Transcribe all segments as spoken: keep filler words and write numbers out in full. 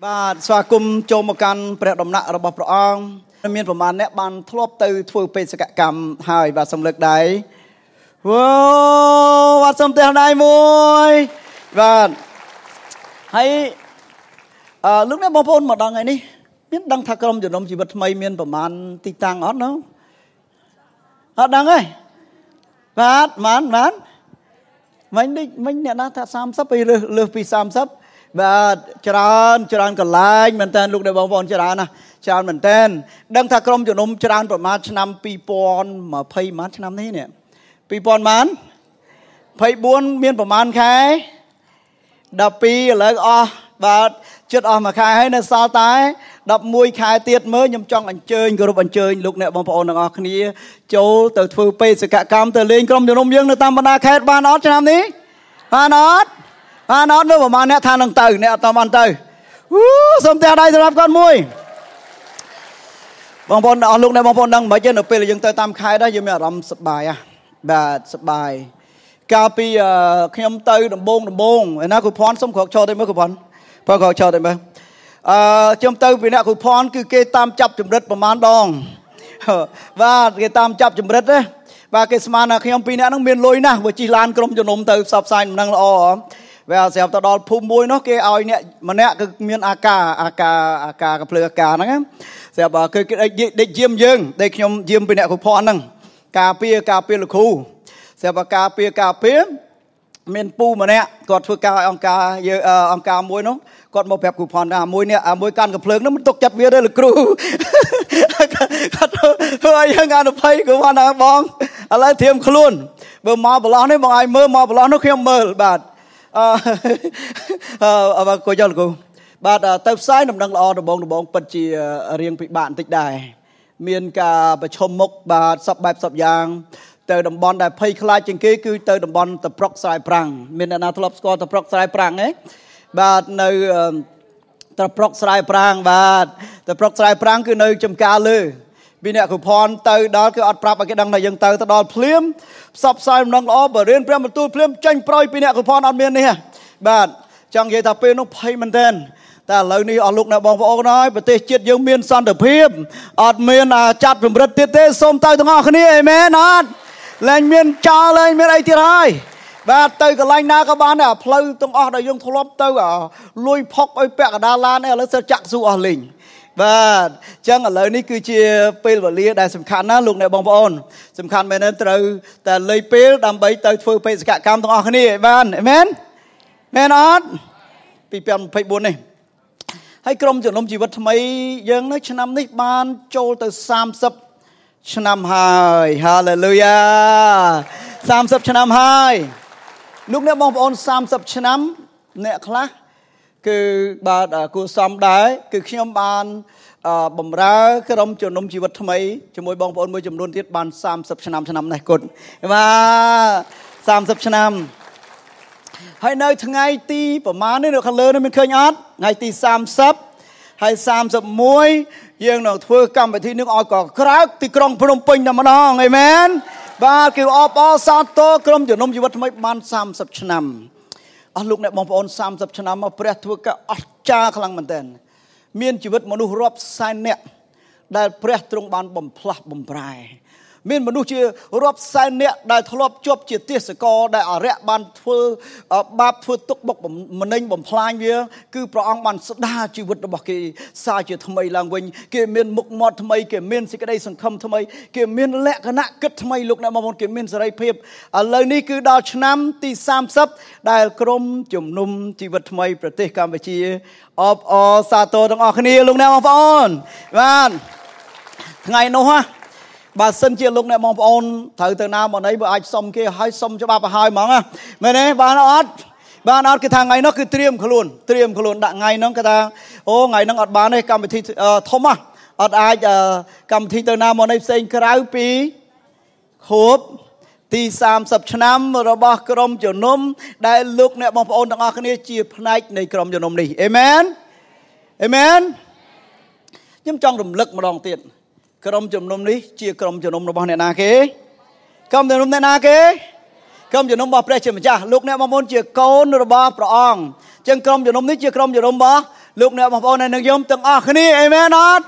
Bà xoa cung cho một căn bè đồng nặng rồi bọc rộng. Mình phải mà nét bàn thốt từ thua phê sẽ cảm hài và xong lực đấy. Wow, và xong tên này mùi. Và hãy à, lúc nét bóng phôn một đằng này đi. Mình đang thắc lòng cho đồng chí vật mây mình phải mà tí tăng ớt nó. Ớt đằng ấy. Và mán mán. Mình đi, mình nè nó thật xăm sắp, lưu phí xăm sắp. Và chán, chán còn lại, mình tên lúc này bóng phôn chán à. Chán mình tên, đang thắc lòng cho nông chán bởi mát năm pi bốn mà phây mát năm thế nè. Pi bốn mát, phây bốn miên bởi mát khai. Đập pi lợi o, và chất o mà khai hay nên sao tái. Đập mùi khai tiết mới nhằm trong anh chơi, group anh chơi lúc này bóng phôn nông khá ní. Châu tờ thư phê sẽ cả cam tờ lên, không cho nông dương nơi tâm bản đá khai ba nốt cho năm ní. Ba nốt. Và nó nữa mà nè than đằng tử nè tao ăn tử. Xong theo đây rồi con mui. Bong bong đó lúc này bong bong đằng mấy trên ở pê là dân tới tam khai đó giờ mình làm sập bài à. Bà sập bài. Copy khi ông tới đồng bông đồng bông. Nó cứ phón xong cuộc cho tới mới cứ phón. Phón cuộc cho tới mới. Trong tới vì nè cứ phón cứ kê tam chấp chùm đất mà man đong. Và cái tam chấp chùm đất đấy. Và cái sman là khi ông pê nè nó miền lôi nè. Vừa chỉ lan cơm cho nôm tới sập sai năng là o. Và sẽ tạo đòn phun môi nó kia ao nè mà nè cái miền a ca a ca a ca cái plei a ca nè sẽ bảo cái cái định diêm dương định nhom diêm bên nè của phò nè cà phê cà phê là khu sẽ bảo cà phê cà phê miền pu mà nè còn phơi cà ông cà ông cà môi nó còn một phép của phò nè môi nè môi can cái plei nó mình tục chặt bia đây là kêu thôi những anh phải của phò nè bong lại thêm khôn bờ mò bờ lót này bờ ai mơ mò bờ lót nó khi mơ bạt và cô giáo cô bà tập sai nằm đang lo đồng bóng đồng bóng bật chỉ riêng bị bạn tích đài miền cả bà chôm mốc bà sập bẹp sập giang từ đồng bóng đài pay khai trên kia cứ từ đồng bóng tập prok sai prang miền là tập score tập prok sai prang ấy bà nơi tập prok sai prang và tập prok sai prang cứ nơi chấm ca lư vì nè cụ phòn từ đó cứ ăn prap ở cái đằng này dừng từ từ đó phím sắp sai nông lo bờ lên prem một tu phím tranh proi vì nè cụ phòn ăn miên nè bạn chẳng vậy ta phê nó phay mình tên ta lâu nay ở lúc nào bóng bóng nói bờ tê chết dương miên san được phím ăn miên là chặt vùng đất tê tê xôm tay thằng họ cái này mẹ nó lên miên cha lên miên ai thì ai và từ cái lanh na các bạn à phơi thằng họ đại dương thô lốp từ à lui phóc ơi bẹt ở Đà Lạt này là sẽ chặt du ở lình. Và chẳng ở lời này cứ chia phê và lia đại sầm khăn á lúc này bong bóng sầm khăn mình nên từ từ lấy phê đam bấy tới phơi phê cả cam thằng anh này bạn amen amen ớt bị bèn phê buồn này hãy cầm cho nông chỉ vật mấy dân nước năm nít ban châu từ sam sập năm hai hallelujah sam sập năm hai lúc này bong bóng sam sập năm nè khá cứ bà đã cố xóm đấy cứ khi ông ban bầm ra cái ông chồng ông chỉ vật mấy cho mỗi bong bóng mỗi chồng luôn tiết ban sam sập năm năm này cột và sam sập năm hay nơi thằng ngày ti bầm má nơi được khăn lơ nơi mình khơi nhát ngày ti sam sập hay sam sập muối riêng nào thưa cầm về thi nước ao cỏ crack thì con phun pin nằm nòng amen và kêu o po sao to cái ông chồng ông chỉ vật mấy ban sam sập năm lúc này bóng bóng xăm dập chân ám mà bẹt thuộc cả ớt cha khăn mình tên miền chỉ vật mà nụ rộp sai nẹ đại bẹt trong bàn bầm plak bầm brai miền mà nụ chỉ rộp sai nẹ đại thọ lọp chụp chỉ tiếc sẽ co đại ở rẽ bàn phơ bắp phơ túc bọc bầm mình anh bầm plai như cứ prong bàn đa chỉ vật bọc cái sai chỉ tham ấy lang quên cái miền mục mọt tham ấy cái miền xí cái đây sân khâm tham ấy cái miền lẹ cái nạ cất tham ấy lúc này mà bóng cái miền giờ đây phê ở lời này cứ đào chân ám ti sam sấp đại krom chùm nômชีวิตថ្មីប្រទេសកម្ពុជាអបអរសាទរទាំងអស់គ្នាលោកអ្នកបងប្អូនបានថ្ងៃនោះហ៎បើសិនជាលោកអ្នកបងប្អូនត្រូវទៅណាមកណីបើអាចសុំគេឲ្យសុំច្បាប់ឲ្យហើយហ្មងណាមែនទេបានអត់បានអត់គឺថាថ្ងៃនោះគឺត្រៀមខ្លួនត្រៀមខ្លួនដាក់ថ្ងៃនោះគេថាអូថ្ងៃនោះអត់បានទេកម្មវិធីធំហ៎អត់អាចកម្មវិធីទៅណាមកណីផ្សេងក្រៅពីខូបទីสามสิบឆ្នាំរបស់ក្រុមជំនុំដែលលោកអ្នកបងប្អូនទាំងអស់គ្នាជាផ្នែកនៃក្រុមជំនុំនេះអេមែនអេមែនខ្ញុំចង់រំលឹកម្ដងទៀតក្រុមជំនុំនេះជាក្រុមជំនុំរបស់អ្នកណាគេក្រុមជំនុំអ្នកណាគេក្រុមជំនុំរបស់ព្រះជាម្ចាស់លោកអ្នកបងប្អូនជាកូនរបស់ព្រះអង្គអញ្ចឹងក្រុមជំនុំនេះជាក្រុមជំនុំរបស់ Lúc nè một ôn này nâng dùm từng ạc ní, amen át.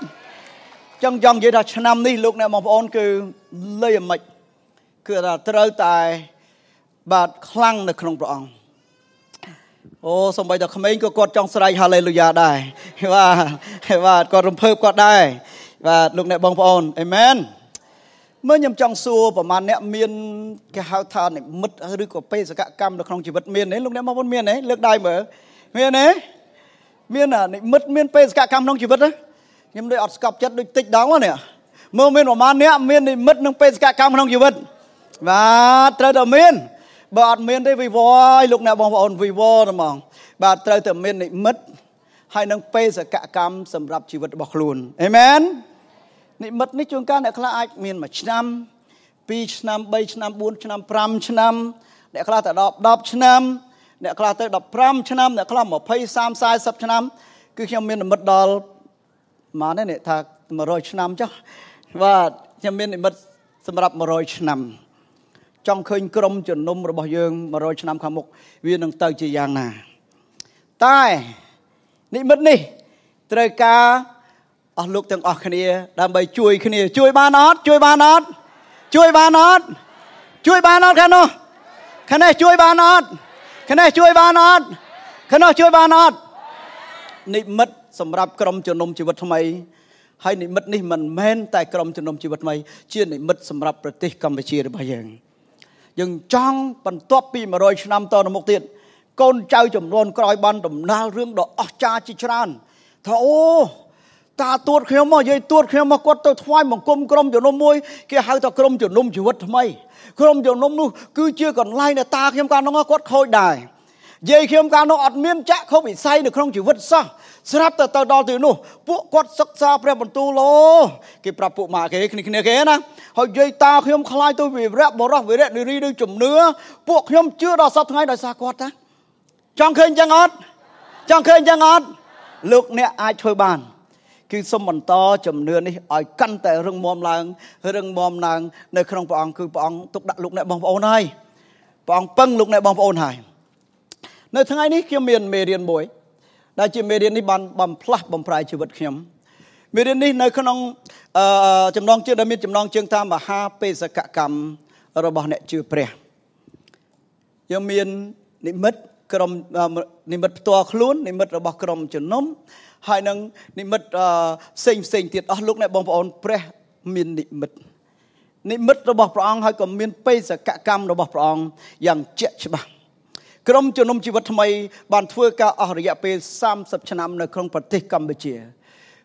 Chẳng dòng dưới thật năm ní, lúc nè một ôn cứ lây ở mạch. Cứ là trở tài bạt khăn được không bỏ. Ô, xong bây giờ không có quạt trong sợi hallelujah đây. Và, và quạt rùm phơp quạt đây. Và lúc nè bóng ôn, amen. Mới nhầm trong xua và mà nẹ miên cái hào thà này mất rư của phê sẽ cả cam được không chỉ vật miên đấy lúc nè mong vốn miên đấy lược đai mở miên đấy miên là này mất miên phê sẽ cả cam không chỉ vật đấy nhưng đôi ọt cọp chất đôi tích đóng quá nè mơ miên của mà nẹ miên này mất nâng phê sẽ cả cam không chỉ vật và trời tờ miên bà ọt miên đấy vì voi lúc nè bóng ổn vì voi rồi mong bà trời tờ miên này mất hay nâng phê sẽ cả cam sầm rập chỉ vật bọc luôn amen. Nị mất nít chuông ca nè khá ách miền mà chăm pi chăm bay chăm buôn chăm pram chăm nè khá ta đọc đọc chăm nè khá ta đọc pram chăm nè khá mở pay sam sai sập chăm cứ khi miền mất đòn mà nè nè thà mà rồi chăm chứ và khi miền nị mất sầm rập mà rồi chăm trong khơi crom chuẩn nôm rồi bao dương mà rồi chăm khám mục viên đường tàu chỉ giang nà tai nị mất nị trời ca lúc từng ở kia làm bài chui kia chui ba nốt chui ba nốt chui ba nốt chui ba nốt khán nó khán này chui ba nốt khán này chui ba nốt khán nó chui ba nốt niệm mất sầm rập cầm chồn nôm chư vật thay hay niệm mất niệm mình men tại cầm chồn nôm chư vật thay chia niệm mất sầm rậpประเทศ Campuchia được bao nhiêu nhưng trong phần top pi mà rồi năm tờ nó một tiền con trai chồng non coi ban đồng na riêng đó cha chi chan thâu ta tuột khéo mà vậy tuột khéo mà quất tôi thoai mà côm crom chỗ nôm môi kia hai ta crom chỗ nôm chịu vật thay crom chỗ nôm luôn cứ chưa còn lai là ta khiêm ca nó quất khôi đài vậy khiêm ca nó ọt miên chạ không bị say được không chịu vật sao sắp ta ta đo từ nô bộ quất sắc xa pre bẩn tu lô kia pra bộ mà cái cái này cái nè hồi vậy ta khiêm khai tôi vì rap bỏ ra vì rap đi đi đi chùm nữa bộ khiêm chưa đo sắp ngay đòi xa quất á trong khen chăng ọt trong khen chăng ọt lược nè ai chơi bàn khi xong mình to chầm nưa này ở căn tại rừng mồm làng rừng mồm làng nơi không bỏ ông cứ bỏ ông tục đặt lúc này bỏ ông này bỏ ông bưng lúc này bỏ ông này nơi tháng ấy ní kia miền mề điền bối đại chỉ mề điền ní bàn bầm plak bầm prai chỉ vật khiếm mề điền ní nơi không chầm non chưa đã miệt chầm non chương tham mà ha pe sa cả cầm rồi bỏ này chưa pre nhưng miền ní mất cầm ní mất to khốn ní mất rồi bỏ cầm chầm nôm hai năng niệm mật sinh sinh tiệt ở lúc này bom phun pre miền niệm mật niệm mật rồi bọc phẳng hay còn miền tây sẽ cả cam rồi bọc phẳng dạng chết chứ bằng trong trường nông chi vật thay bàn thưa cả ở địa bàn sam sập chăn nằm nơi không phát triển Campuchia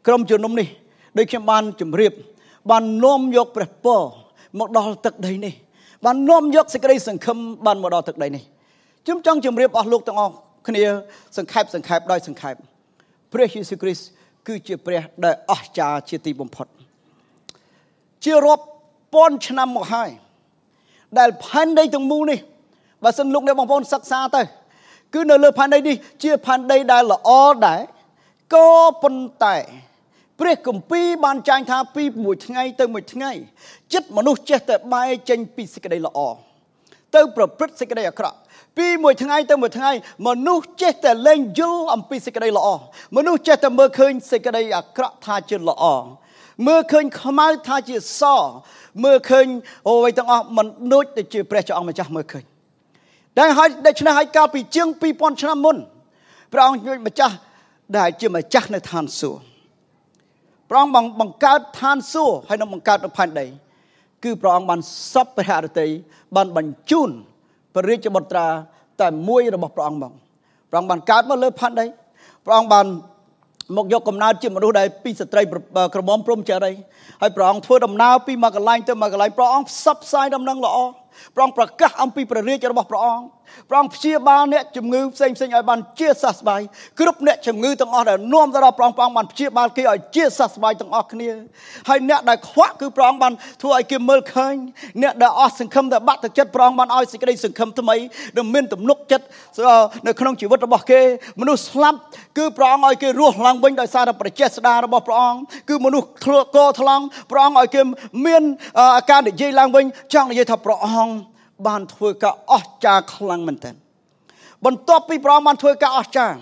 trong trường nông này đây khi bàn chủng riệp bàn nôm dọc pre po một đòn thực đấy này bàn nôm dọc sẽ gây sừng khâm bàn một đòn thực đấy này chúng trong trường riệp ở lúc tận ở khi này sừng khép sừng khép đôi sừng khépព្រះយេស៊ូវគ្រីស្ទគឺជាព្រះដែលអស្ចារ្យជាទីបំផុតជារាប់ពាន់ឆ្នាំមកហើយដែលផែនដីទាំងមូលនេះបើសិនលោកអ្នកបងប្អូនសិក្សាទៅគឺនៅលើផែនដីនេះជាផែនដីដែលល្អដែរក៏ប៉ុន្តែព្រះគម្ពីរបានចែងថាពីមួយថ្ងៃទៅមួយថ្ងៃចិត្តមនុស្សចេះតែបែកចេញពីសេចក្តីល្អទៅប្រព្រឹត្តសេចក្តីអាក្រក់ពីមួយថ្ងៃទៅមួយថ្ងៃមនុស្សចេះតែលែងយល់អំពីសេចក្តីល្អមនុស្សចេះតែមើលឃើញសេចក្តីអាក្រក់ថាជាល្អមើលឃើញខ្មៅថាជាសមើលឃើញអ្វីទាំងអស់មិនដូចទៅជាព្រះជាអង្គម្ចាស់មើលឃើញដែលហើយដូច្នេះហើយកាលពីជាងពីរពាន់ឆ្នាំមុនព្រះអង្គម្ចាស់ដែលជាម្ចាស់នៅឋានសួគ៌ព្រះអង្គបង្កើតឋានសួគ៌ហើយនឹងបង្កើតនៅផែនដីគឺព្រះអង្គបានសពព្រះハរតីបានបញ្ជូនព្រះរាជបុត្រាតែមួយរបស់ព្រះអង្គមកព្រះអង្គបានកើតមកលើផែនដីព្រះអង្គបានមកយកកំណើតជាមនុស្សដែលពីស្ត្រីក្រមុំព្រំចារីហើយព្រះអង្គធ្វើដំណើរពីមកកន្លែងទៅមកកន្លែងព្រះអង្គផ្សព្វផ្សាយដំណឹងល្អព្រះអង្គប្រកាសអំពីព្រះរាជរបស់ព្រះអង្គព្រះអង្គព្យាបាលអ្នកជំងឺផ្សេងផ្សេងឲ្យបានជាសះស្បើយគ្រប់អ្នកជំងឺទាំងអស់ដែលនាំទៅដល់ព្រះអង្គព្រះអង្គបានព្យាបាលគេឲ្យជាសះស្បើយទាំងអស់គ្នាហើយអ្នកដែលខ្វក់គឺព្រះអង្គបានធ្វើឲ្យគេមើលឃើញអ្នកដែលអស់សង្ឃឹមដែលបាក់ទឹកចិត្តព្រះអង្គបានឲ្យសេចក្តីសង្ឃឹមថ្មីដែលមានទំនុកចិត្តនៅក្នុងជីវិតរបស់គេមនុស្សស្លាប់គឺព្រះអង្គឲ្យគេរស់ឡើងវិញដោយសារតែព្រះចេស្តារបស់ព្រះអង្គគឺមនុស្សធ្លាក់កថ្លង់ព្រះអង្គឲ្យគេមានអាការនិយាយឡើងវិញចង់និយាយថាព្រះអង្គបានធ្វើការអស្ចារ្យខ្លាំងមែនទែនបន្ទាប់ពីព្រះអង្គបានធ្វើការអស្ចារ្យ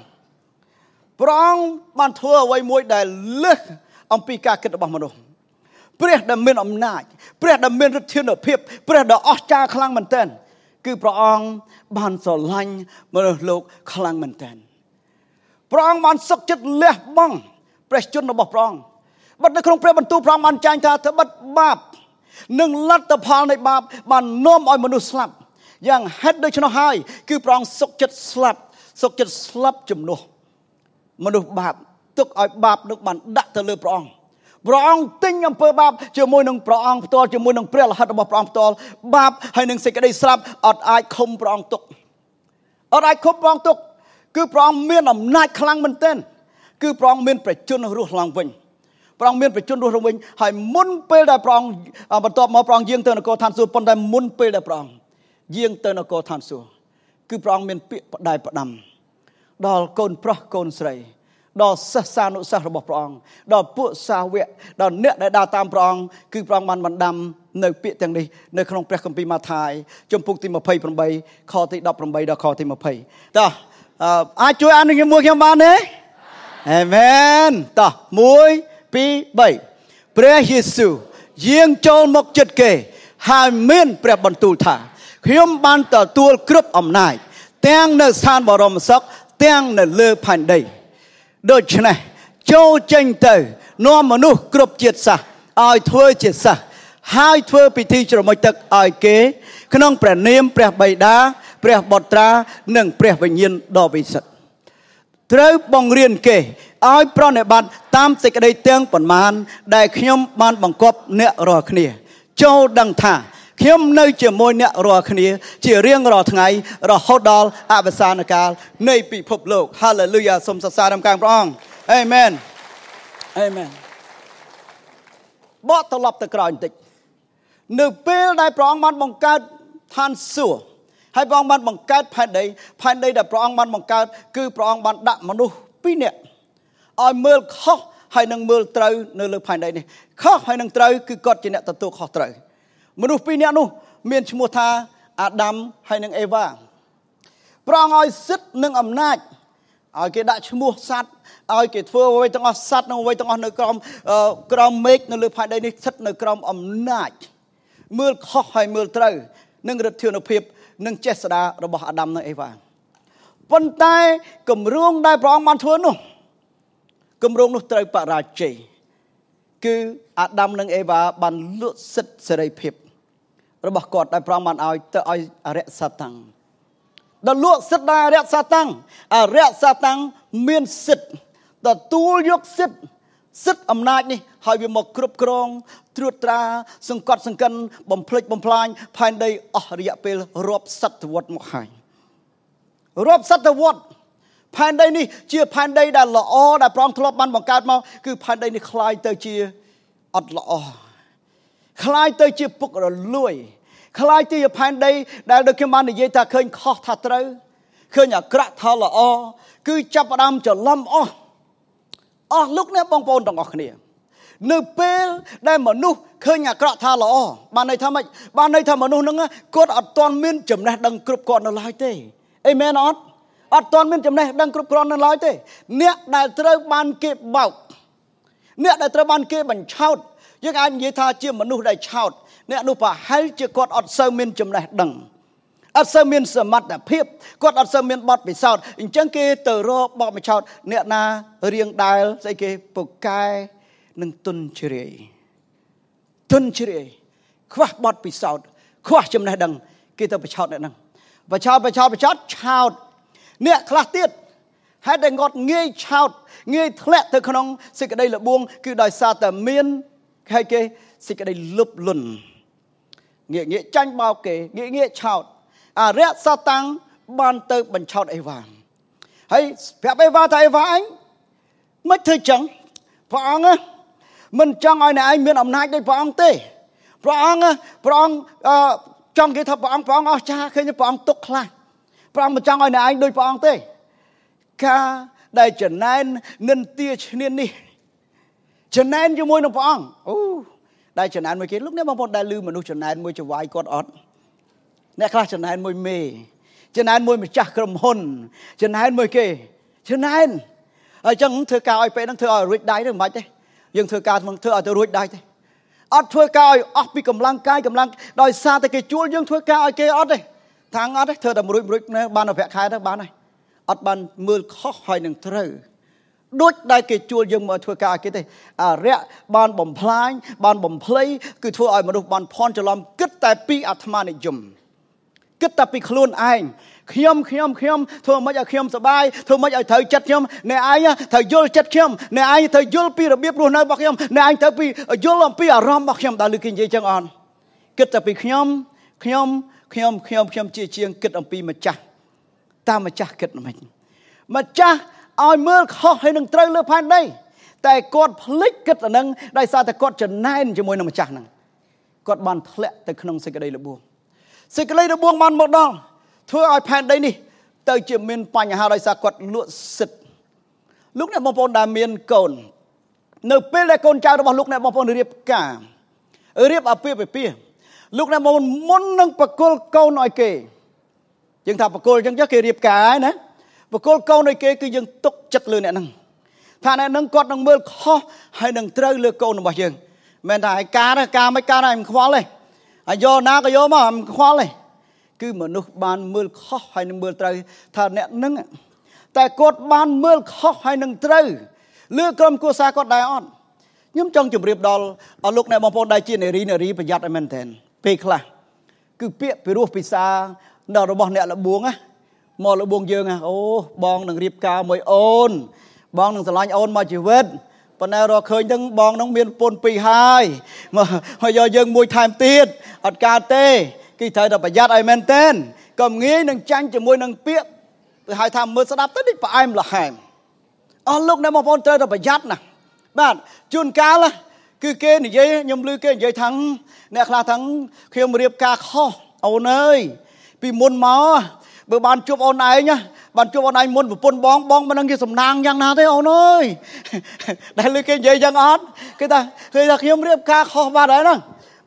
Prong bàn thua với môi đại lực ông Pika kết bằng mồm. Bữa đã miền ông nại, bữa đã miền rất thiên ở phép, bữa đã óc cha khăng mình tên. Cứ prong bàn sờ lanh mà lục khăng mình tên. Prong bàn sốc chết lép băng, bữa chun nó bỏ prong. Bắt nó không bữa bàn tu prong bàn chanh tha thập bắt báp. Nâng lát tập hào này báp bàn nôm oi mà nuốt slap. Yang hết đời cho nó hai, cứ prong sốc chết slap, sốc chết slap chùm nô. Mà được bạp, tức ai bạp được bạn đặt từ lừa prong, prong tinh âm phơi bạp, chưa môi nâng prong to, chưa môi nâng pre là hết là prong to, bạp hay nâng xịt cái đây sập, ở ai không prong tục, ở ai không prong tục, cứ prong miên làm nai khăng mình tên, cứ prong miên phải chôn ruột lòng mình, prong miên phải chôn ruột lòng mình, hãy muốn pe đại prong, bắt to mà prong riêng từ nó có than su, còn đại muốn pe đại prong, riêng từ nó có than su, cứ prong miên bị đại bắt đầm. Đó con pro con sầy, đó xa xa nỗi xa bọc prong, đó bự xa vẹn, đó nẹt đại đa tam prong, cứ prong man man đam, nơi bị tiếng đi, nơi không phải không bị ma thai, trong phục thì mà phây phần bay, kho thì đập phần bay, đó kho thì mà phây. Đó, ai chơi ăn được cái mua cái man đấy? Amen. Đó, muối pi bảy, Prea Jesus, riêng cho một chật kề, hai miền Prea bẩn tu thả, khiêm ban tờ tuol cướp ẩm nại, tiếng nơi san bờ rồng sắc. Tiếng là lơ phản đầy. Đôi chứ này, châu tranh tử, nó mà nụ cụp triệt xa, ai thua triệt xa, hai thua bị thi cho mọi tật ai kế, khả năng bẻ niêm, bẻ bày đá, bẻ bọt ra, nâng bẻ bình yên đo vị sật. Trâu bóng riêng kể, ai pro nệ bạn, tam tịch ở đây tiếng bẩn màn, đại khiêm bàn bằng cọp nẹ rò khỉ, châu đăng thả, khiêm nơi chỉ môi nẹ rò khỉ, chỉ riêng rò thằng ấy, rò hốt đo, ạ và xa nạ cao, nơi bị phục lục. Hallelujah, xông xa xa đâm càng prong. Amen. Amen. Bó thơ lọc thơ cỏ ảnh tịch. Nữ bê đại prong mát bóng kết than sửa. Hay prong mát bóng kết phán đấy, phán đấy đại prong mát bóng kết, cứ prong mát đạm mà nụ bí nẹ. Ôi mơ khóc hay nâng mơ trâu nơi lực phán đấy này. Khóc hay nâng trâu cứ cốt chỉ nẹ tật tu khó trâu. Mà nụ phí nẹ nụ, miền chú mô tha Adam hay nâng Eva. Prong oi xích nâng ẩm nạch. Ôi cái đại chú mô sát. Ôi cái thua vây tăng ơ sát nâng vây tăng ơ nơi crom. Crom mếch nâng lưu phai đây nít xích nơi crom ẩm nạch. Mưa khóc hay mưa trâu. Nâng rực thiêu nợ phiếp. Nâng chết xa đá rồi bỏ Adam nâng Eva. Vân tay cầm ruông đai prong man thua nụ. Cầm ruông nụ trâu bạ ra chì. Cứ Adam nâng Eva bàn lụt xích xa đây phiếp. Rồi bỏ cột đai prong man oi tớ oi rẽ xa tăng. Đã luộc xích ra rẽ xa tăng. À rẽ xa tăng miên xích. Đã tu dục xích. Xích ẩm nạch này. Hỏi về một cụp cổng. Trượt ra. Sừng cọt sừng cân. Bầm phịch bầm phanh. Phanh đây. Ở rẽ bê rộp sát thật vật một hành. Rộp sát thật vật. Phanh đây này. Chia phanh đây đã lọ. Đã prong thơ lọc bàn bằng cát mau. Cứ phanh đây này khai tới chia. Ất lọ. Khai tới chia bục rồi lùi. Khai tìa phán đây, đại đôi khi mà này dây ta khơi khó thật trâu. Khơi nhà crack thao là o, cứ chấp vào đám trở lâm o. O lúc này bóng bóng đồng ngọt nè. Nơi bê đây mà nụ khơi nhà crack thao là o. Bạn này thầm mạch, bạn này thầm mà nụ nâng á, cốt ở toàn miên chấm này đăng cụp con nó lái tê. Amen ớt. Ở toàn miên chấm này đăng cụp con nó lái tê. Nẹ đại trâu ban kê bọc. Nẹ đại trâu ban kê bằng cháut. Nhưng anh dây ta chia mà nụ đại cháut. Nè nụ bà hãy chứ con ọt sơ miên chùm này đằng. Ọt sơ miên sơ mặt đã phiếp. Con ọt sơ miên bọt vì sao. Nhưng chẳng kê tờ rô bọt vì sao. Nè nà riêng đài dạy kê bồ cài. Nâng tuân chì rì. Tuân chì rì. Khoác bọt vì sao. Khoác chùm này đằng. Kê tờ bà sao nè nâng. Bà sao bà sao bà sao sao. Nè khá tiết. Hãy để ngọt nghe sao. Nghe lẹ thơ khăn ông. Sẽ cái đây là buông. Cứ đòi xa tờ miên. Hay kê. Sẽ cái đây lụp luận. Nghĩa nghĩa tranh bao kể, nghĩa nghĩa chào. À rẽ xa tăng, ban tơ bần chào đại vàng. Hãy phép Eva thay Eva anh. Mất thơ chẳng. Phóng á. Mình chẳng ai này anh miền ẩm nách đây phóng tê. Phóng á. Phóng trong cái thập phóng phóng áo cha khơi như phóng tục lại. Phóng mình chẳng ai này anh đôi phóng tê. Cả đây trở nên nên tia nên đi. Trở nên cho môi nó phóng. Ú. Đại trần án mới kia, lúc nãy bọn bọn đại lưu mà nụ trần án mới cho vãi con ọt. Nè khá trần án mới mê. Trần án mới mà chạc rầm hồn. Trần án mới kia. Trần án. ở trong thưa cao ai đang thưa ở ruột đáy được mấy thế nhưng thưa cao thưa ở từ ruột đáy thế ở thưa cao ở bị cầm lang cay cầm lang đòi xa tới cái chuối nhưng thưa cao ai kia ở đây thằng ở đây thưa tầm ruột ruột này ban ở vẹt khai đó ban này ở ban mưa khó hỏi đừng thưa đốt đại cái chuối nhưng mà thưa cao cái thế à rẽ ban bầm phai ban bầm phai cứ thưa ai mà được ban phòn cho làm kết tại pi atman này dùm kết tại pi khôn anh khiêm khiêm khiêm thôi mới ở khiêm sờ bay thôi mới ở thời chặt khiêm này ai á thời vô chặt khiêm này ai thời vô pi là biết luôn nói bạc khiêm này anh thời pi vô làm pi ở ram bạc khiêm đã lừa kinh gì chẳng on kết tại pi khiêm khiêm khiêm khiêm khiêm chi chiêng kết ông pi mà chặt ta mà chặt kết mình mà chặt ai mưa khó hay đừng trêu lừa phan đây tại con phịch kết ở nâng đại sao tại con trần nay chỉ môi nằm chặt nằng con bàn lẹ tại khung xây cái đây là buông xây cái đây là buông bàn một đòn thưa ai phèn đây nè, tới chiều miền Pành Hà Nội xa quật lụa sịt. Lúc này mong phôn đã miền cồn, nửa pê là cồn trao đó bảo lúc này mong phôn riệp cả, riệp à pê về pê. Lúc này mong phôn muốn nâng bạc cồn câu nói kề, nhưng thà bạc cồn chẳng chắc kề riệp cả ấy nè, bạc cồn câu nói kề cứ dừng tốc chật lừa nè nâng. Thà này nâng quật nâng mưa khó hay nâng trơi lừa câu nằm bảo dừng. Mình thà cá này cá mấy cá này mình khóa lên, anh vô na cái vô mà mình khóa lên. Cứ mà nước ban mưa khó hay nâng mưa trời thà nẹt nâng tại cột ban mưa khó hay nâng trời lưa cơm cua xa cột đại on nhưng trong chụp riệp đò ở lúc này mong phôn đại chi này ri này ri phải giặt em thèn pek là cứ pek phải ruột phải xa nào rồi bọn nẹt là buông á mò là buông dương à ô bong nâng riệp cao mới ôn bong nâng sờ lanh ôn mà chỉ vết còn nào rồi khơi nâng bong nâng miên pôn pì hai mà hồi giờ dương mùi thèm tiệt ở cà tê khi thời đó phải giặt ai men tên cầm nghĩ nâng tranh chỉ môi nâng biết từ hai tham mưa đáp tới đích phải em là hèm ở lúc này mà phôn chơi đó phải giặt nè bạn chun cá là cứ kê này dây nhầm lư kê dây thắng nè là thắng khi mà điệp cá kho ôn ơi vì muốn máu bữa bàn chụp ôn này nhá bàn chụp ôn này muốn phải pôn bóng bóng mà nâng kia sầm nang giang na thế ôn ơi đại lư kê dây giang ớt cái ta khi là khi mà điệp cá kho vào đấy nè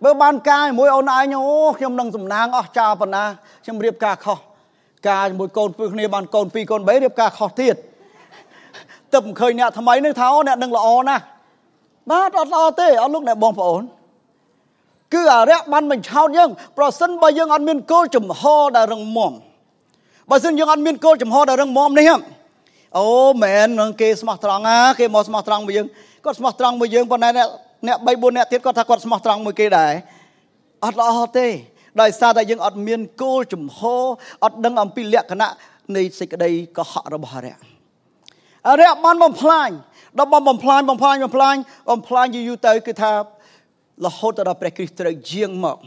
bữa ban ca mối ôn ai nhau khi ông đang dùng nang ở cha phần na khi ông điệp ca khó ca mối con phi này ban con phi con bé điệp ca khó thiệt tập khơi nè thằng máy nước tháo nè đừng là on nè bát on on tê on lúc này bom phải ổn cứ ở đấy ban mình sao nhưng bờ sân bây giờ ăn miên cô chấm ho đã răng mồm bờ sân nhưng ăn miên cô chấm ho đã răng mồm đấy hả ô mẹ nó kê smart trăng á kê mò smart trăng bây giờ có smart trăng bây giờ phần này nè nè bay buồn nè thiết có thà quật mọc trăng mùi kia đấy, ở đó thế, đời xa đại dương ở miền cô chủng hô, ở đông âm pi lệ cả nè, này xịt ở đây có họ đâu bà đấy, ở đây bom bom phai, đó bom bom phai bom phai bom phai bom phai như như tới cái thà, là hỗ trợ đặc biệt kỹ thuật riêng mộc,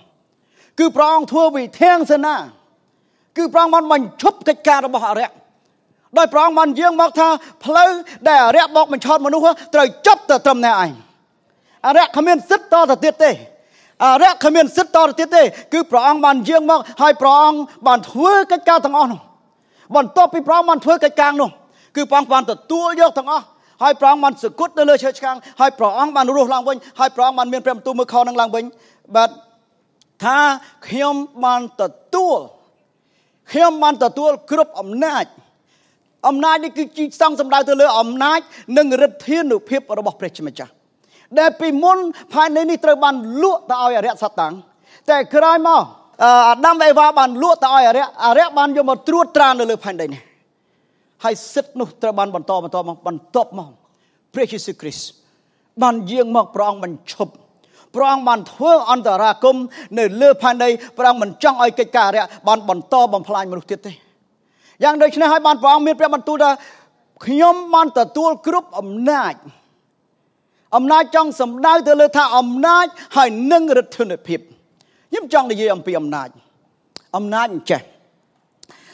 cứ prong thua vì thang sơn na, cứ prong ban mình chụp cái ca đâu bà đấy, đời prong ban riêng mộc thà, phơi để ở đây bọc mình chọn mà đúng không, trời chụp từ tầm này ảnh. À rẽ khăm miên sứt to là tiết tê, à rẽ khăm miên sứt to là tiết tê, cứ prong bàn riêng mong hai prong bàn thưa cái cao thằng on, bàn to pi prong bàn thưa cái càng luôn, cứ prong bàn từ tua vô thằng on, hai prong bàn sự cốt tới lơi chơi càng, hai prong bàn ruột lang vinh, hai prong bàn miên prem tu mực kho năng lang vinh, bạn tha khiêm bàn từ tua, khiêm bàn từ tua cướp âm nát, âm nát đi cứ chỉ sang sầm đai tới lơi âm nát, nâng rất thiên nụ phép ở đó bọc prech mệt để bị môn phải nên đi tới bàn lụa ta ở rẽ sát táng, để khai mà đam về vào bàn lụa ta ở rẽ ở rẽ bàn cho một truột tràn được phải đây này, hay xích nút tới bàn bàn to bàn to bàn top mong, Jesus Christ, bàn riêng mong prong bàn chụp, prong bàn thưa anh ta ra công nơi lừa phải đây prong bàn trong ai cái cả rẽ bàn bàn to bàn phai mà được tiết đây, yang đây cho nên hai bàn prong miền bắc bàn tu đã nhóm bàn ta tu group âm nhạc âm na trong sầm đai từ lời tha âm na hãy nâng rất thân đẹp hiệp nhưng trong này gì âm pi âm na âm na như chè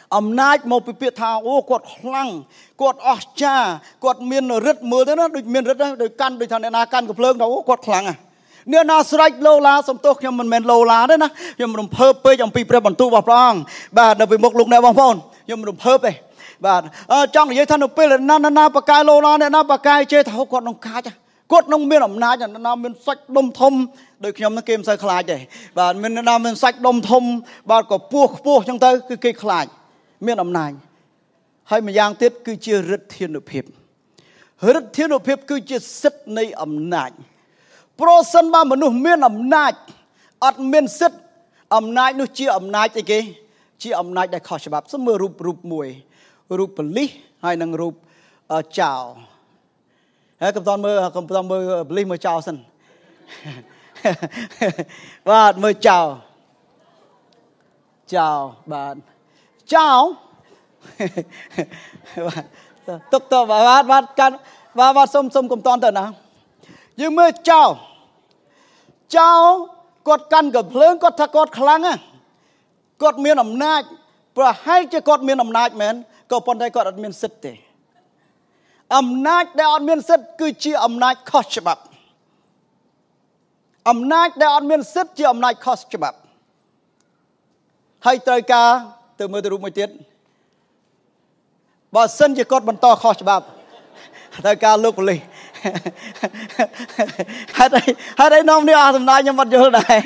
âm na một pi pi tha ô quật lăng quật óc cha quật miên rất mưa thế đó đôi miên rất đó đôi căn đôi thằng này na căn của phơi đâu quật lăng à nếu na sạch lâu lá sầm to khi mình men lâu lá đấy na nhưng mình phơi phơi trong pi pre bản tu vào phong và đặc biệt một lúc này vào phong nhưng mình phơi phơi và trong này gì thằng nó phơi là na na na bạc cai lâu lá này na bạc cai chơi thao quật nông cá chứ cốt nông miên ẩm na cho nam miên sạch đông thông đôi khi nhóm nó kêu say khai vậy và miên nam miên sạch đông thông và có pua pua trong tới cứ kêu khai miên ẩm na hay mà giang tiết cứ chưa rất thiên được hiệp Rất thiên hợp hiệp cứ chết sức này ẩm nạch. Pro sân ba mà nó miên ẩm nạch. Ất miên sức ẩm nạch nó chia ẩm nạch kì. Chia ẩm nạch đã khó sạp sắp mơ rụp rụp mùi. Rụp lý hay năng rụp chào. Cầm toàn mơ lý mơ chào sân. Bạn mơ chào. Chào bạn. Chào. Tức tờ và bát can và và sông sông cùng toàn tờ nào nhưng mà chào chào cột căn gặp lớn cột thà cột khăng á cột miền ẩm nai và hai cái cột miền ẩm nai men cột phần đây cột miền sứt thì ẩm nai để ăn miền sứt cứ chỉ ẩm nai khó chịu bắp ẩm nai để ăn miền sứt chỉ ẩm nai khó chịu bắp hay trời ca từ mới từ lúc mới tiết bà sân chỉ có bàn to khó cho bà thầy ca lúc lì hai đây nông đi à thầm nay nhưng mà vô này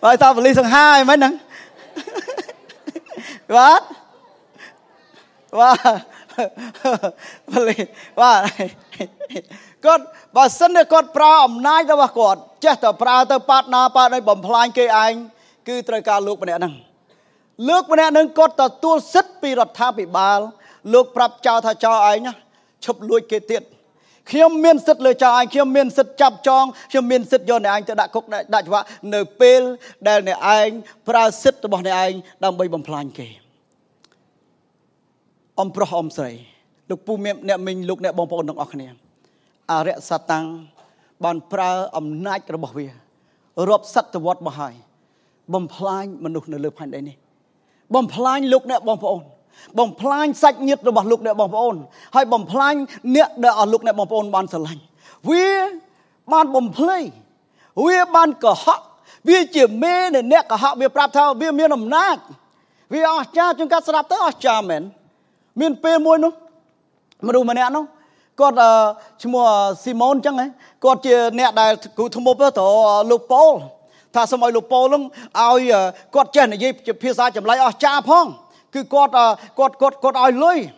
bà sao bà lì sang hai mấy nắng bà bà bà lì bà con bà sân thì con pra ẩm nai cho bà con chết thở pra thở bát na bát này bẩm phanh kê anh cứ thầy ca lúc bà nè nắng lúc mà nâng cột ta tua sứt bị rập tha bị ba lúc prap chào tha chào ai nhá chụp lui kê tiệt khiêm miên sứt lời chào anh khiêm miên sứt chập chong khiêm miên sứt do này anh cho đại cục đại đại vạ nở pel đây này anh pra sứt bỏ này anh đang bay bầm phanh kê om pro om sấy lúc pu miệng này mình lúc này bong bong động ở khné à rẽ sát tăng bàn pra om nát rồi bỏ về rập sứt từ vót bỏ hai bầm phanh mình lúc nở lơ phanh đây này bầm phanh lúc này bầm phôn, bầm phanh sạch nhiệt rồi bật lúc này bầm phôn, hay bầm phanh nhiệt đỡ lúc này bầm phôn ban sờ lạnh, vía ban bầm phơi, vía ban cờ họ, vía chỉ mê để nẹt cờ họ vía prap thao vía miên ẩm nát, vía ở cha chúng ta sập tới ở cha mền, miên pe môi nó, mà đủ mà nẹt nó, còn chúng mua Simon chẳng ấy, còn chỉ nẹt đại cụ thô mộc đó tổ lục Paul. Tha soi lục bồ lông ai cột chân này dây phía sau chậm lại cha phong cứ cột cột cột cột ai lôi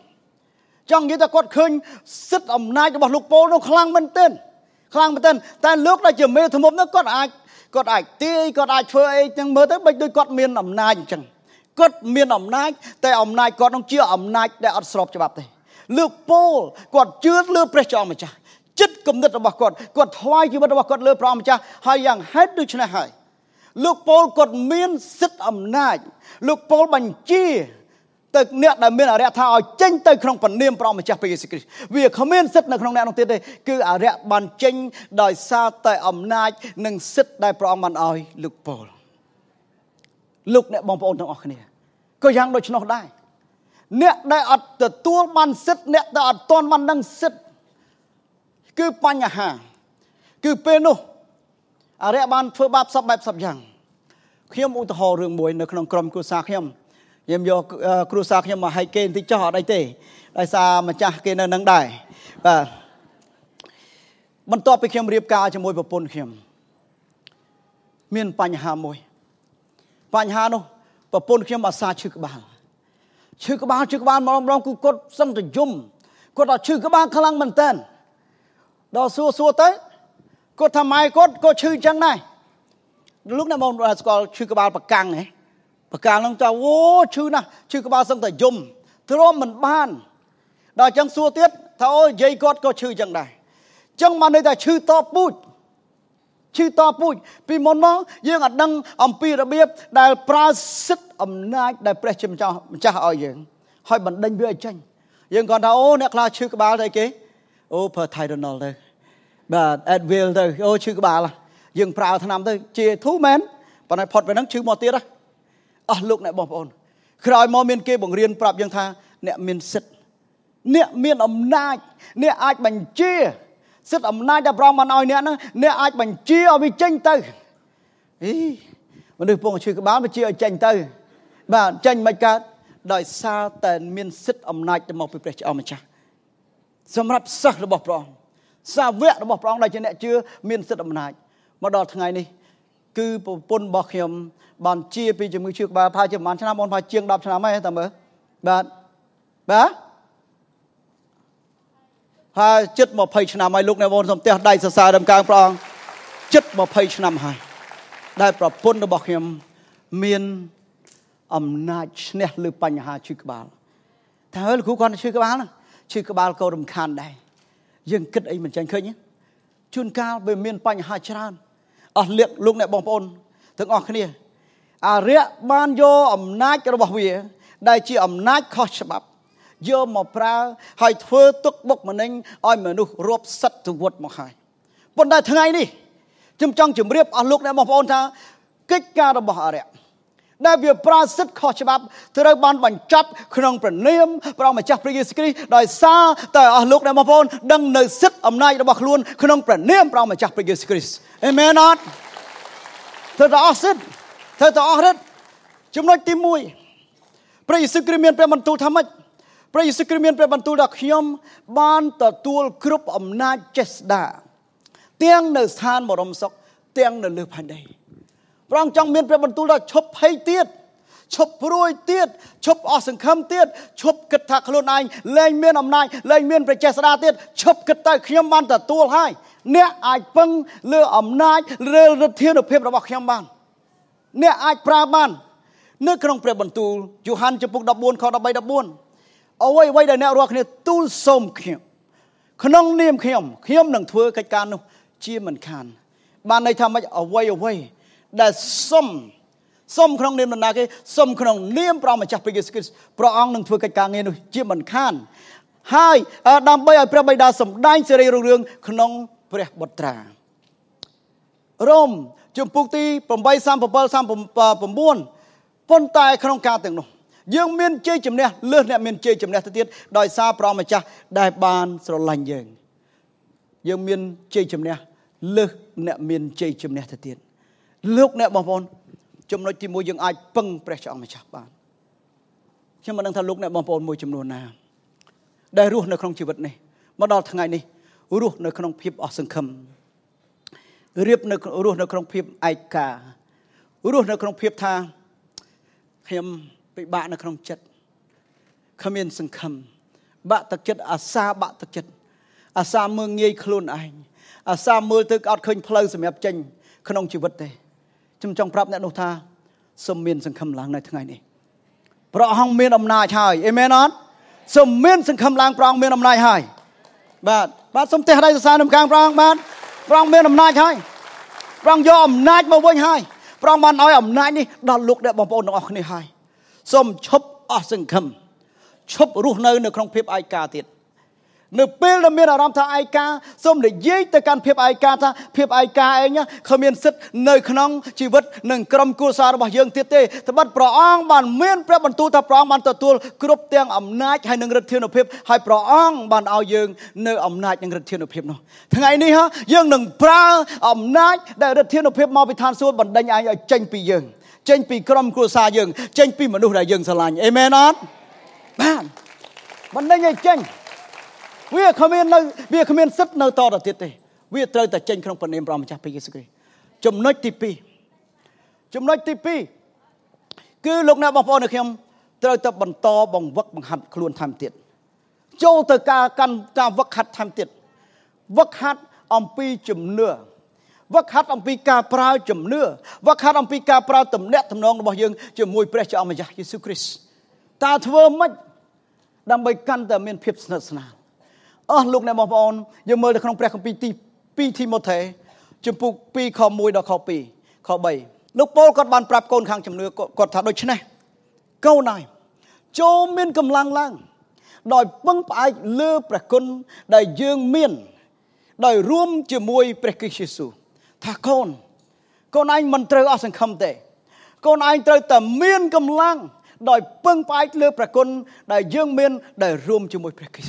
trong những ta cột khơi sứt ẩm nai cho bọn lục bồ nó khăng bên tên khăng bên tên ta lúc này chỉ mê thầm mồm nó cột ai cột ai tê cột ai chơi nhưng mới tới bệnh tôi cột miền ẩm nai chẳng cột miền ẩm nai tại ẩm nai cột nó chưa ẩm nai để ăn sọp cho bạp đây lục bồ cột chưa lướt pre cho mà cha chích cầm đất bạc cột cột hoai chứ bắt bạc cột lướt pre mà cha hai dạng hết được cho này hai lúc Paul còn miên sứt ẩm nai lúc Paul bằng chi từ nẹt là miên ở rẹt thao tranh từ không phần niêm prom mà chép về Jesus vì không miên sứt là không nẹt không tiết đây cứ ở rẹt bàn tranh đòi xa từ ẩm nai nâng sứt đại prom bàn oi lúc Paul lúc nẹt bong Paul đang ở khné có giang đôi chân nó đai nẹt đại ở từ tua bàn sứt nẹt đại ở toàn bàn nâng sứt cứ pan nhà hàng cứ peno ở đây ban phơi bắp sắp bắp sắp giằng khiêm u thò rừng muối nơi con crom cua sa khiêm em vô cua sa khiêm mà hay kênh thì cho họ đây tê đây sa mà cha kênh nâng đài và ban to bị khiêm riệp ca cho môi bập bồn khiêm miền pan hà môi pan hà đâu bập bồn khiêm mà sa chư các bạn chư các bạn chư các bạn mà lòng lòng cứ cốt sang từ zoom cốt đó chư các bạn khả năng mình tên đó xua xua tới cô tham ai cô cô chư chẳng này lúc này mong là cô chư các bạn bậc càng này bậc càng long trào vô chư na chư các bạn xong tại dùm thưa mình ban đòi chẳng xua tiết tháo dây cốt cô chư chẳng này chẳng mà đây là chư to bút chư to bút vì món nó riêng ở đăng ông pi đã biết đại prasit ẩm nai đại prechim cho cha ở riêng hỏi mình đánh với tranh riêng còn tháo nè là chư các bạn đây kì ô per thai đơn nọ đây bà Edville thôi, ôi chữ bà là dừng prao thằng nam thôi, chia thú mến, và này phật về nắng chữ mò tiết đó, à lúc này bom ồn, rồi mò miền kia bồng riêng prao dừng tha, nè miền sứt, nè miền ẩm nai, nè ai bành chia, sứt ẩm nai đã prao mà nói nè nó, nè ai bành chia ở bên tranh tư, ý, mà được bồng chữ bà mà chia ở tranh tư, bà tranh mấy cái, đòi xa tên miền sứt ẩm nai để mọc bị bẹt ở mà cha, xong rắp sắc là bọc prao. Sa vẽ nó bảo rằng đây trên này chưa miên sứt ẩm nai mà đọt ngày này cứ pôn bọc hiểm bàn chia pi chấm chữ ba pha chấm bàn chấm năm bàn pha chiêng đạp chấm năm ấy tầm bớ bạn bá Hai chất một page nằm hai lúc này vốn dòng teo đại sơ sài đầm càng phong chất một page nằm hai đại bảo pôn được bảo hiểm miền âm nách nét lư pan nhà chư ba thằng ấy là cứu con chư ba chư ba câu đầm khan đây dừng kết ấy mình tranh khơi nhé chun cao về miền pan nhà tràn ở liệt lúc này bong pôn thằng ở cái này à rẽ ban vô âm nách cái bảo vệ đại chi âm nách khó sập vô một pra hai thưa tức bốc mà nên ai mà nu rộp sắt từ quật một hai vấn đề thường ngày đi trong trong chừng riệp ở lúc này một ông ta kích ca đã bỏ rẹ đại biểu pra sắt khó chấp từ đây ban bản chấp không phải niêm pra mà chấp riêng skri đòi xa tại ở lúc này một ông đang nơi sắt hôm nay đã bỏ luôn không phải niêm pra mà chấp riêng skri amen not thật rõ sắt thật rõ hết chúng nói tim mũi pra skri miền pra mình tu tham ích พระเยซูคริสต์มีพระบรรทุล Ôi quay đời nẹo ruột này tu sôm khiêm Khăn niềm khiêm Khiêm nâng thưa cách can đâu Chia mình khàn Bạn này tham mạch away away Đã xâm Xâm khăn niềm nâng nà kê Xâm khăn niềm pra mà chạp bình kì Pra ông nâng thưa cách can nghe đâu Chia mình khàn Hai Đàm bây ai pra bây đà xâm Đánh xe rì rung rương Khăn pra bật ra Rôm Chùm phúc ti Pầm bay xăm pầm bơ xăm pầm buôn Pôn tài khăn ca tiếng đâu Dương miên chơi chấm nè, lướt nè miên chơi chấm nè thứ tiết đòi xa pro mà cha đại ban sờ lành dường. Dương miên chơi chấm nè, lướt nè miên chơi chấm nè thứ tiết. Lúc nè bom bồn, chấm nói chỉ môi dương ai bưng pre cho ông mà cha ban. Nhưng mà đang thằng lúc nè bom bồn môi chấm luôn nè. Đại ruột nơi không chịu vật này, mà đòi thằng ngày này ruột nơi không phim ở sân khâm, riệp nơi ruột nơi không phim ai cả, ruột nơi không phim tha, khiêm. Bạn ở trong chất Khâm yên sân khâm Bạn thật chất à xa bạn thật chất À xa mưa ngây khôn anh À xa mưa tức át khênh phá lâu sử mẹp chanh Khân ông chịu vật đây Trong trong pháp nét nô tha Sâm miên sân khâm làng này thằng ngày này Bảo hông miên âm nai hài Amen on Sâm miên sân khâm làng bảo hông miên âm nai hài Bạn Bạn sâm tế ở đây xa xa nằm càng bảo hông bạn Bảo hông miên âm nai hài Bảo hông do âm nai bảo vinh hài Bảo hông bạn nói âm nai đi Đó lúc đẹp bảo hông nó ở hài Xôm chốc ở sân khâm Chốc rút nơi nơi không phép ai ca tiết Nơi bê là miên ở rõm thả ai ca Xôm để dễ tới căn phép ai ca ta Phép ai ca ấy nhá Khâm yên sức nơi khăn Chỉ vật nâng cầm cua xa bà dương tiết tê Thật bắt bảo ong bàn miên phép bàn tu Thật bảo ong bàn tờ tuôn Cướp tiếng ẩm nách hay nâng rật thiên ở phép Hay bảo ong bàn ao dương Nơi ẩm nách nâng rật thiên ở phép nó Thằng ngày này hả Dương nâng bảo ẩm nách Đại rật thiên ở phép mau bị than xuống Bàn đánh ai ở tranh bì dương Chênh phì cầm của xa dừng Chênh phì mà nụ đại dừng xa lành Amen on Bạn Bạn đây ngay chênh Vì khám yên Vì khám yên sức nâu to đà tiết tê Vì trời ta chênh không phần em bảo mà chạp phí kì Chùm nói tí phí Chùm nói tí phí Cứ lúc nào bọc vô này không Trời ta bằng to bằng vất bằng hạt luôn tham tiết Châu ta ca căn ca vất hạt tham tiết Vất hạt ông phí chùm nửa Vắc hát ông phí ca prao chùm nữa Vắc hát ông phí ca prao tầm nét thầm nông Nó bỏ dương chùm mùi pre cho ông giặc Jesus Christ Ta thơ mất Đang bày căn tờ miền phiếp sân sân Ở lúc này mong bọn Dương mơ là không pre không phí Pí thi một thế Chùm phục phí khó mùi đó khó phí Khó bày Lúc bố có bàn prap con kháng chùm nữa Còn thả đôi chân này Câu này Châu miền cầm lang lang Đòi băng bãi lơ pre con Đòi dương miền Đòi ruông chùm mùi pre kinh Jesus Thà con, con anh mình trời ở sân khâm tệ Con anh trời tầm miên cầm lang Đòi bưng bách lưu bà con Đòi dương miên, đòi rùm cho môi bà kì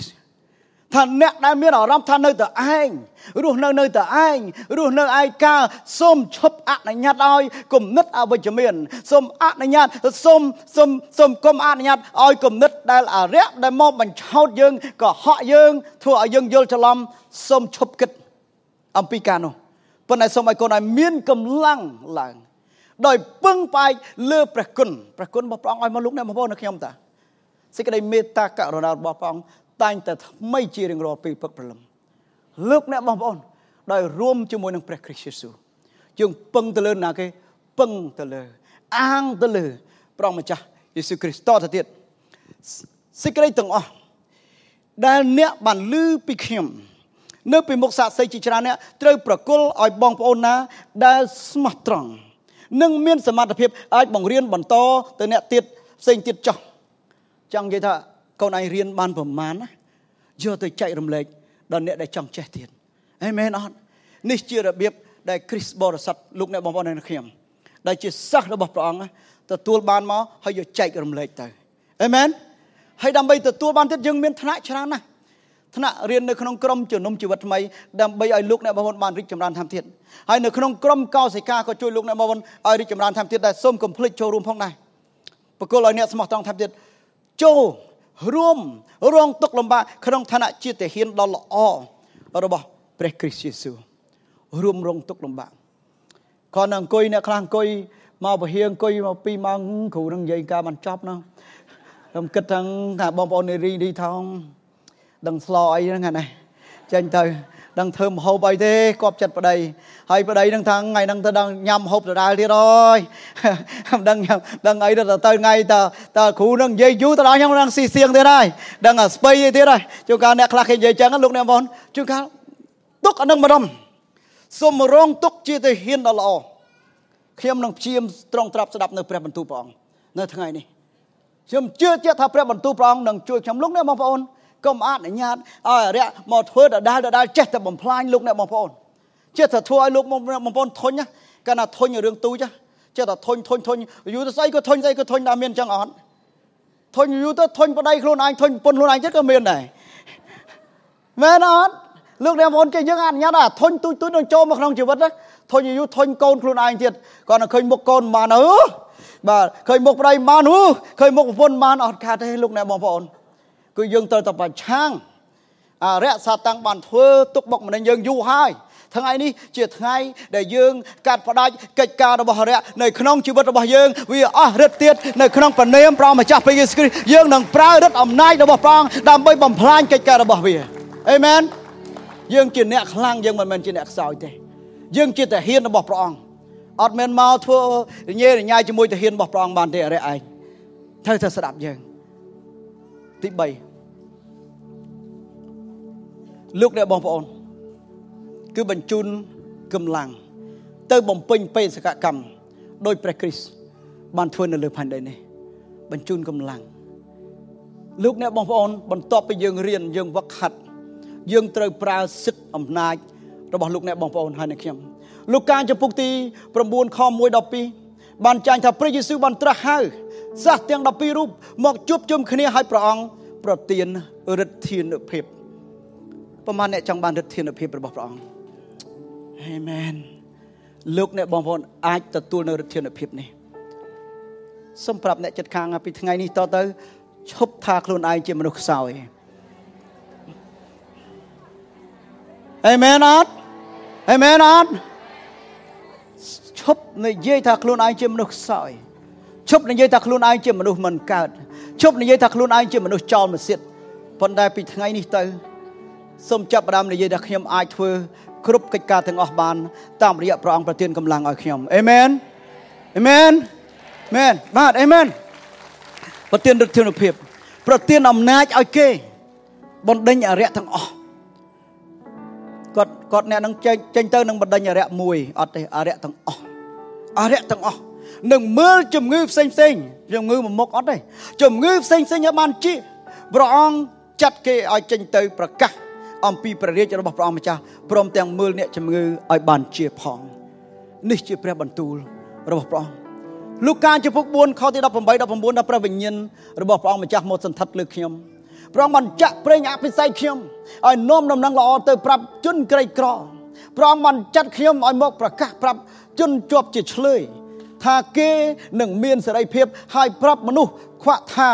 Thà nét đại miên ở rõm thà nơi tờ anh Rùa nơi nơi tờ anh Rùa nơi ai ca Xôm chụp ạc này nhạt oi Cùng nít ạc với chấm miên Xôm ạc này nhạt Xôm, xôm, xôm cơm ạc này nhạt Oi cùng nít đại là rét Đại mô bằng cháu dương Có họ dương Thua ở dương dương cho lắm Xôm chụp kích Âm pi ca nô Phần này xong rồi con này miên cầm lăng làng Đòi bưng bài lơ bà cun Bà cun bà bà ông ai mà lúc này mà bà nó khen ta Sẽ cái đây mê ta cả rồi nào bà bà ông แต่แต่ไม่เจริญรอปีเปิดพลังเลิกเนี่ยบางคนได้ร่วมจมวยนังพระคริสต์เยซูจึงปังตะเลยนะเกปังตะเลยอ้างตะเลยพระองค์มาจ้าเยซูคริสต์ต่อทัดเดียดสิ่งใดต่างอ่ะได้เนี่ยบันลือปีเข้มเนื้อปีมุกษาใส่จิตราเนี่ยเตยประกุลอ่อยบองพระองค์นะได้สมัตรังนึ่งเมียนสมาธิเพียบไอ้บังเรียนบันโตแต่เนี่ยติดเซ็งติดจ่อจังใจท่าคนไอ้เรียนบานผมมานะเยอะตัวใจรำเล็กดันเนี่ยได้จังใจติดเอเมนอ่ะนี่เชื่อระเบียบได้คริสต์บริษัทลูกเนี่ยบางคนในนักเขียนได้เชื่อสักระบบพระองค์นะแต่ตัวบานมาให้เยอะใจรำเล็กตัวเอเมนให้ดำไปแต่ตัวบานติดยังเมียนธนาชนะนะธนาเรียนในขนมกลมจุนนมจิวัตรไหมดำไปไอ้ลูกเนี่ยบางคนบานริจำรานทำติดให้ในขนมกลมเก้าสิก้าก็ช่วยลูกเนี่ยบางคนไอ้ริจำรานทำติดได้ส้มคอมพลีทโชว์รูมห้องในปรากฏเลยเนี่ยสมองต้องทำติดโจร่วมร่วงตกลงมาขนมธนาจิตแต่เห็นดอลล์อ๋อเราบอกพระคริสต์เยซูร่วมร่วงตกลงมาก่อนนั่งคุยเนี่ยคลางคุยมาบ่เฮียงคุยมาปีมังขู่นั่งใหญ่กามันชอบเนาะทำกิจทางถ้าบอมบอลในรีดีทองดังสลอยนั่นไงนะเจนเตยดังเทอมหอบไปเท่กอบจัดประเดี๋ยวให้ประเดี๋ยวดังทางไงดังเธอดังยำหอบจะได้ที่ร้อยดังยำดังไงเธอเตยไงเธอเธอขู่ดังเยยูเธอได้ยังดังสีเสียงที่ได้ดังอ่ะสเปย์ที่ได้จุกการเนี่ยคลาเขยจังกันลูกเนี่ยบอลจุกการตุกอันนั้นมาดมสมร้องตุกจีเตหินดอลอเข้มดังเชี่ยมตรองตรับสดับในพระบรรทุปองในทั้งไงนี่เชี่ยมเชื่อเจ้าทัพพระบรรทุปองดังช่วยชำลุกเนี่ยบอลบอลก็มาในญาติอ่าเรียกหมดหัวได้ได้เจ็ดแต่บ่มพลายลูกเนี่ยบ่มพอนเจ็ดแต่ทัวร์ลูกบ่มบ่มพอนทนนะก็น่ะทนอยู่เรื่องตู้จ้ะเจ็ดแต่ทนทนทนอยู่แต่ใส่ก็ทนใส่ก็ทนดาเมียนจังอ่อนทนอยู่แต่ทนประเดี๋ยวคนไหนทนปนคนไหนเจ็ดก็เมียนไหนแม่นอ่อนลูกเนี่ยบ่มเจ็ดยังอ่านญาติอ่ะทนตู้ตู้โดนโจมมาครองชีวิตนะทนอยู่ทนโกนคนไหนเจ็ดก็น่ะเคยบกโกนมาเนอะบ่เคยบกประเดี๋ยวมาเนอะเคยบกปนมาอ่อนขาดให้ลูกเนี่ยบ่มพอนก็ยังเติร์ตปัญช่างเรียกซาตังบันเทอตุกบอกมันยังอยู่ให้ทั้งไอ้นี่เจียดไงได้ยังการประดับกิจการระบาดเรียกในขนมชีวิตระบาดยังวิอาเรตเตียในขนมปนเนียมปลามาจากไปกิสกิยังหนังปลาเรตอมนายระบาดปลางดำใบบ่มพลานกิจการระบาดวิเอเมนยังกินเนี่ยคลั่งยังมันมันกินเนี่ยสาวใจยังกินแต่เฮียนระบาดปลางอดเมนมาเทอเย่ยายจะมวยแต่เฮียนระบาดปลางบานเตะอะไรไอ้เธอเธอสลับยังที่ใบลูกเนี่ยบองพอนคือบรรจุนกำลังเติมบ่มเป็นเป็นสกัดกรรมโดยพระคริสต์บรรทุนในเรือพันใดนี่บรรจุนกำลังลูกเนี่ยบองพอนบรรทบไปยังเรียนยังวักขัดยังเติมปราศึกอำนาจระบบลูกเนี่ยบองพอนให้ในเขียมลูกการจะปลุกตีประมวลข้อมวยดอกปีบรรจัยถ้าพระเยซูบรรทระให้สักเตียงดอกปีรูปหมอกจุบจุ่มขณีให้พระองค์ประเตียนฤทธิ์ทีนเพียบประมาณเนี่ยจังบานฤทธิ์ทีนเพียบระบบพระองค์เอเมนลูกเนี่ยบางคนอาจจะตัวในฤทธิ์ทีนเพียบนี่สำหรับเนี่ยจัดการงานปีทั้งไงนี่ต่อเติร์ชบทาโคลนไอเจมนุกสาวเอเมนอัดเอเมนอัดชบในเย่ทาโคลนไอเจมนุกสาวชบในเย่ทาโคลนไอเจมนุกมันเกิดชบในเย่ทาโคลนไอเจมนุกจอมเสียดปัญญาปีทั้งไงนี่เติร์สมจับรามในเยดักยมไอเทอร์ครุบกิจการถึงออกบานตามระยะพระองค์ประเทศกำลังออกยมเอเมนเอเมนเมนมาดเอเมนประเทศดุจเทนเพียบประเทศอำนาจไอเกบนดันยาเระทั้งออกกอดกอดเนี่ยนังเจนเจนเตอร์นังบนดันยาเระมวยอัดอาเระทั้งออกอาเระทั้งออกหนึ่งมือจมงูเซ็งเซ็งจมงูมันมกอัดเลยจมงูเซ็งเซ็งยามันจีพระองค์จัดเกอไอเจนเตอร์ประกาศอัมพีประเดี๋ยวจะรับพระองค์มาจ้าพร้อมแต่งมือเนี่ยจะมือไอ้บานเชียพองนี่เชียพระบรรทูลรับพระองค์ลูกการจะพกบุญเขาที่รับผมไปรับผมบุญรับพระวิญญาณรับพระองค์มาจ้าหมดสันทัดเลือกเขียมพระองค์มันจะเปล่งอาภิเษกเขียมไอ้น้อมนำนางละอเตอปรับจุนไกรกรอพระองค์มันจัดเขียมไอ้หมอกประกาศปรับจุนจบจิตเฉลยทาเกหนึ่งเมียนเสด็จเพียบให้พระมนุษย์ขวัทา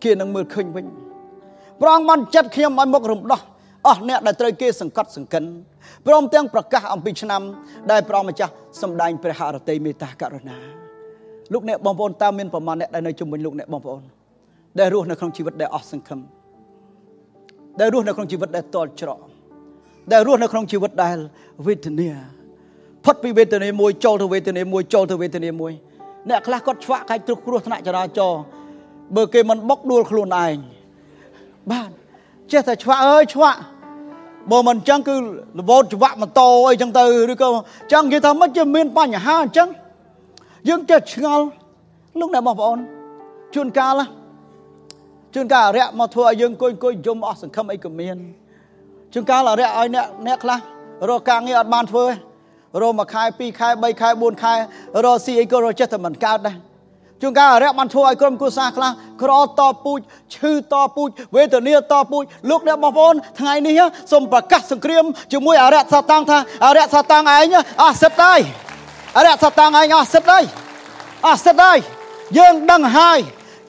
เกหนึ่งมือขึ้นวิ่งพระองค์มันจัดเขียมไอ้หมอกรุมดออ๋อเนี่ยได้เตยเกศสังกัดสังกันพร้อมแต่งประกาศอัมพิชนำได้พร้อมมาจากสมดัยพระหฤทัยเมตตาการุณาลูกเนี่ยบางคนตามเมียนประมาณเนี่ยได้ในจุ่มเป็นลูกเนี่ยบางคนได้รู้ในครั้งชีวิตได้ออกสังคม ได้รู้ในครองชีวิตได้ตอดจรอได้รู้ในครองชีวิตได้เวทเนียพัดไปเวทเนียมวยโจทย์เวทเนียมวยโจทย์เวทเนียมวยเนี่ยคลาสก็ฝากใครทุกครัวทนายจราจรเบอร์เกมันบล็อกดูครัวนายบ้านเจ้าแต่ฝากเอ้ยฝากบอมันจังคือวอดฝากมันโตไอ้จังตือหรือก็จังยี่ทำไม่จะเมียนปัญหาจังยังจะเชื่อลุงไหนบอกอ่อนชวนกาละชวนกาเรียกมาทัวร์ยังก้อยก้อยยมอสังคมไอ้กเมียนชวนกาละเรียกไอ้เนี่ยเนี่ยละรอกางเงียบบ้านทัวร์รอมาขายปีขายใบขายบุญขายรอซีไอ้ก็รอเจตมันกาได้ชวนกาเรียกมันทัวร์ไอ้กรมกุศลละครอต่อปูชื่อต่อปูเวทเนียต่อปูลูกเนี่ยบอกอ่อนทางไอ้นี่ฮะสมประกาศสงครามจะมวยอาเรียสตังท่าอาเรียสตังไอ้เนี่ยอาเซตได้อาเรียสตังไอ้เนี่ยอาเซตได้อาเซตได้ยังดังไห้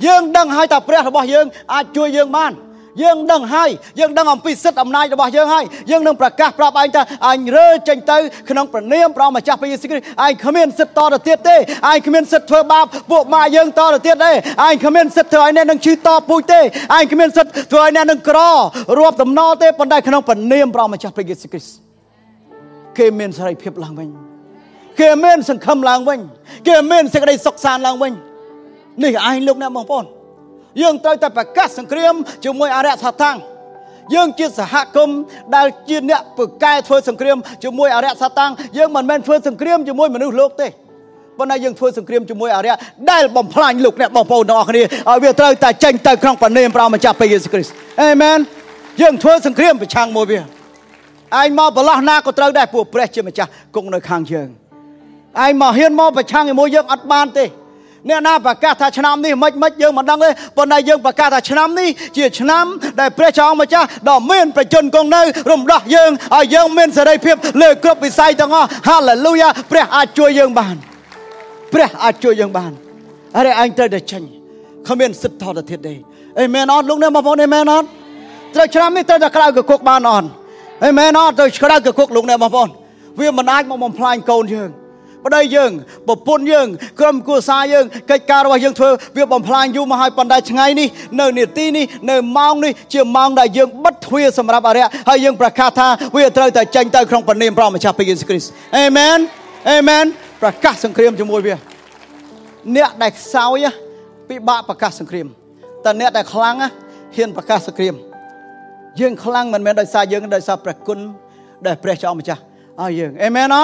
ยังดังไห้แต่เปรียบบอกยังอาช่วยยังมันยังดังไห้ยังดังอภิสิทธิ์อำนาจบอกยังไห้ยังดังประกาศปราบอันตรอันเรื่อจังเตอขนมประเนียมเรามาจับไปยังสิ่งนี้อันขมิ้นสิทธิ์ต่อเตี้ยเต้อันขมิ้นสิทธิ์เพื่อบาปบวกมายังต่อเตี้ยเต้อันขมิ้นสิทธิ์เถื่อนเนี่ยดังชื่อต่อปุยเต้อันขมิ้นสิทธิ์เถื่อนเนี่ยดังกรอรวบตำนอเต้ปันได้ขนมประเนียมเรามาจับไปยังสิ่งนี้เกมินใส่เพียบลังเวงเกมินสังคมลังเวงเกมินสิ่งใดสกสารลังเวงนี่ไอ้ลูกเนี่ยมองปนยังเตยแต่ประกาศสังเกตจะมวยอาเรศตังยังจิตสหกรรมได้จิตเนี่ยปึกกายทวนสังเกตจะมวยอาเรศตังยังมันแม่นทวนสังเกตจะมวยมันดูโลกเต้วันนี้ยังทวนสังเกตจะมวยอาเรศได้บ่มพลายลูกเนี่ยมองปนนอกนี่เอาเวทเตยแต่เจงเตยครองปนเนี่ยเรามาจับไปเยซูคริสต์เอเมนยังทวนสังเกตไปช่างมวยเบียไอ้มาบลาหน้าก็เตยได้ปวดเปรี้ยจิตมาจับกงในคางยังไอ้มาเฮียนมาไปช่างมวยยังอัดบานเต้เนี่ยน้าประกาศชนะนี่มัดมัดยังมันดังเลยปนได้ยังประกาศชนะนี่เจียชนะได้เปรี้ยช่างมาจ้าดอกเมียนประจนกองในรวมดอกยังอายังเมียนจะได้เพียบเลยครบวิสัยต่างอ่ะฮาเลลูยาเปรี้ยอาช่วยยังบานเปรี้ยอาช่วยยังบานอะไรอันเตอร์เดชันเขาเมียนสุดทอดเทียดได้เอเมนออนลุงเนี่ยมาบอกเอเมนออนเตอร์ชนะนี่เตอร์จะกลายกับคุกบานออนเอเมนออนเตอร์กลายกับคุกลุงเนี่ยมาบอกเวียนมันอายมองมองพลายโกนยังปันได้ยังปปนยังกรมกุศลยังกิจการว่ายังเธอเวียบอมพลายอยู่มาให้ปันได้ไงนี่เนอเนตีนี่เนอมองนี่เชื่อมองได้ยังบัดทวีสำหรับอะไรให้ยังประกาศท่าเวียเตยแต่จังเตยครองปนิมพร้อมมาชาพิเยซูคริสต์เอเมนเอเมนประกาศสังเครียมจมูกเวียเนี่ยได้สาวยะปีบะประกาศสังเครียมแต่เนี่ยได้คลังอะเฮียนประกาศสังเครียมยังคลังมันแม้ได้สายยังได้สาประคุณได้เปรียชอมจ้าเอายังเอเมนอ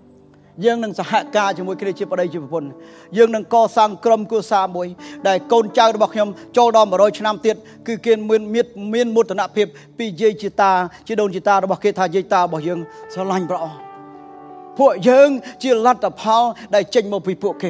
ยังนั่งสหกาจมวยกิเลสชีพอะไรชีพปนยังนั่งก่อสร้างกรมกุศลมวยได้โกนใจระบบเขียมโจดอมร้อยชนามเตียนคือเกณฑ์เมียนมิดเมียนมุตนาเพียบปีเยจิตาจิโดนจิตาระบบเกธาเยตาบ่ยังสลายเปล่าพวกยังจิรัตพาวได้เจงมาพิพวกเก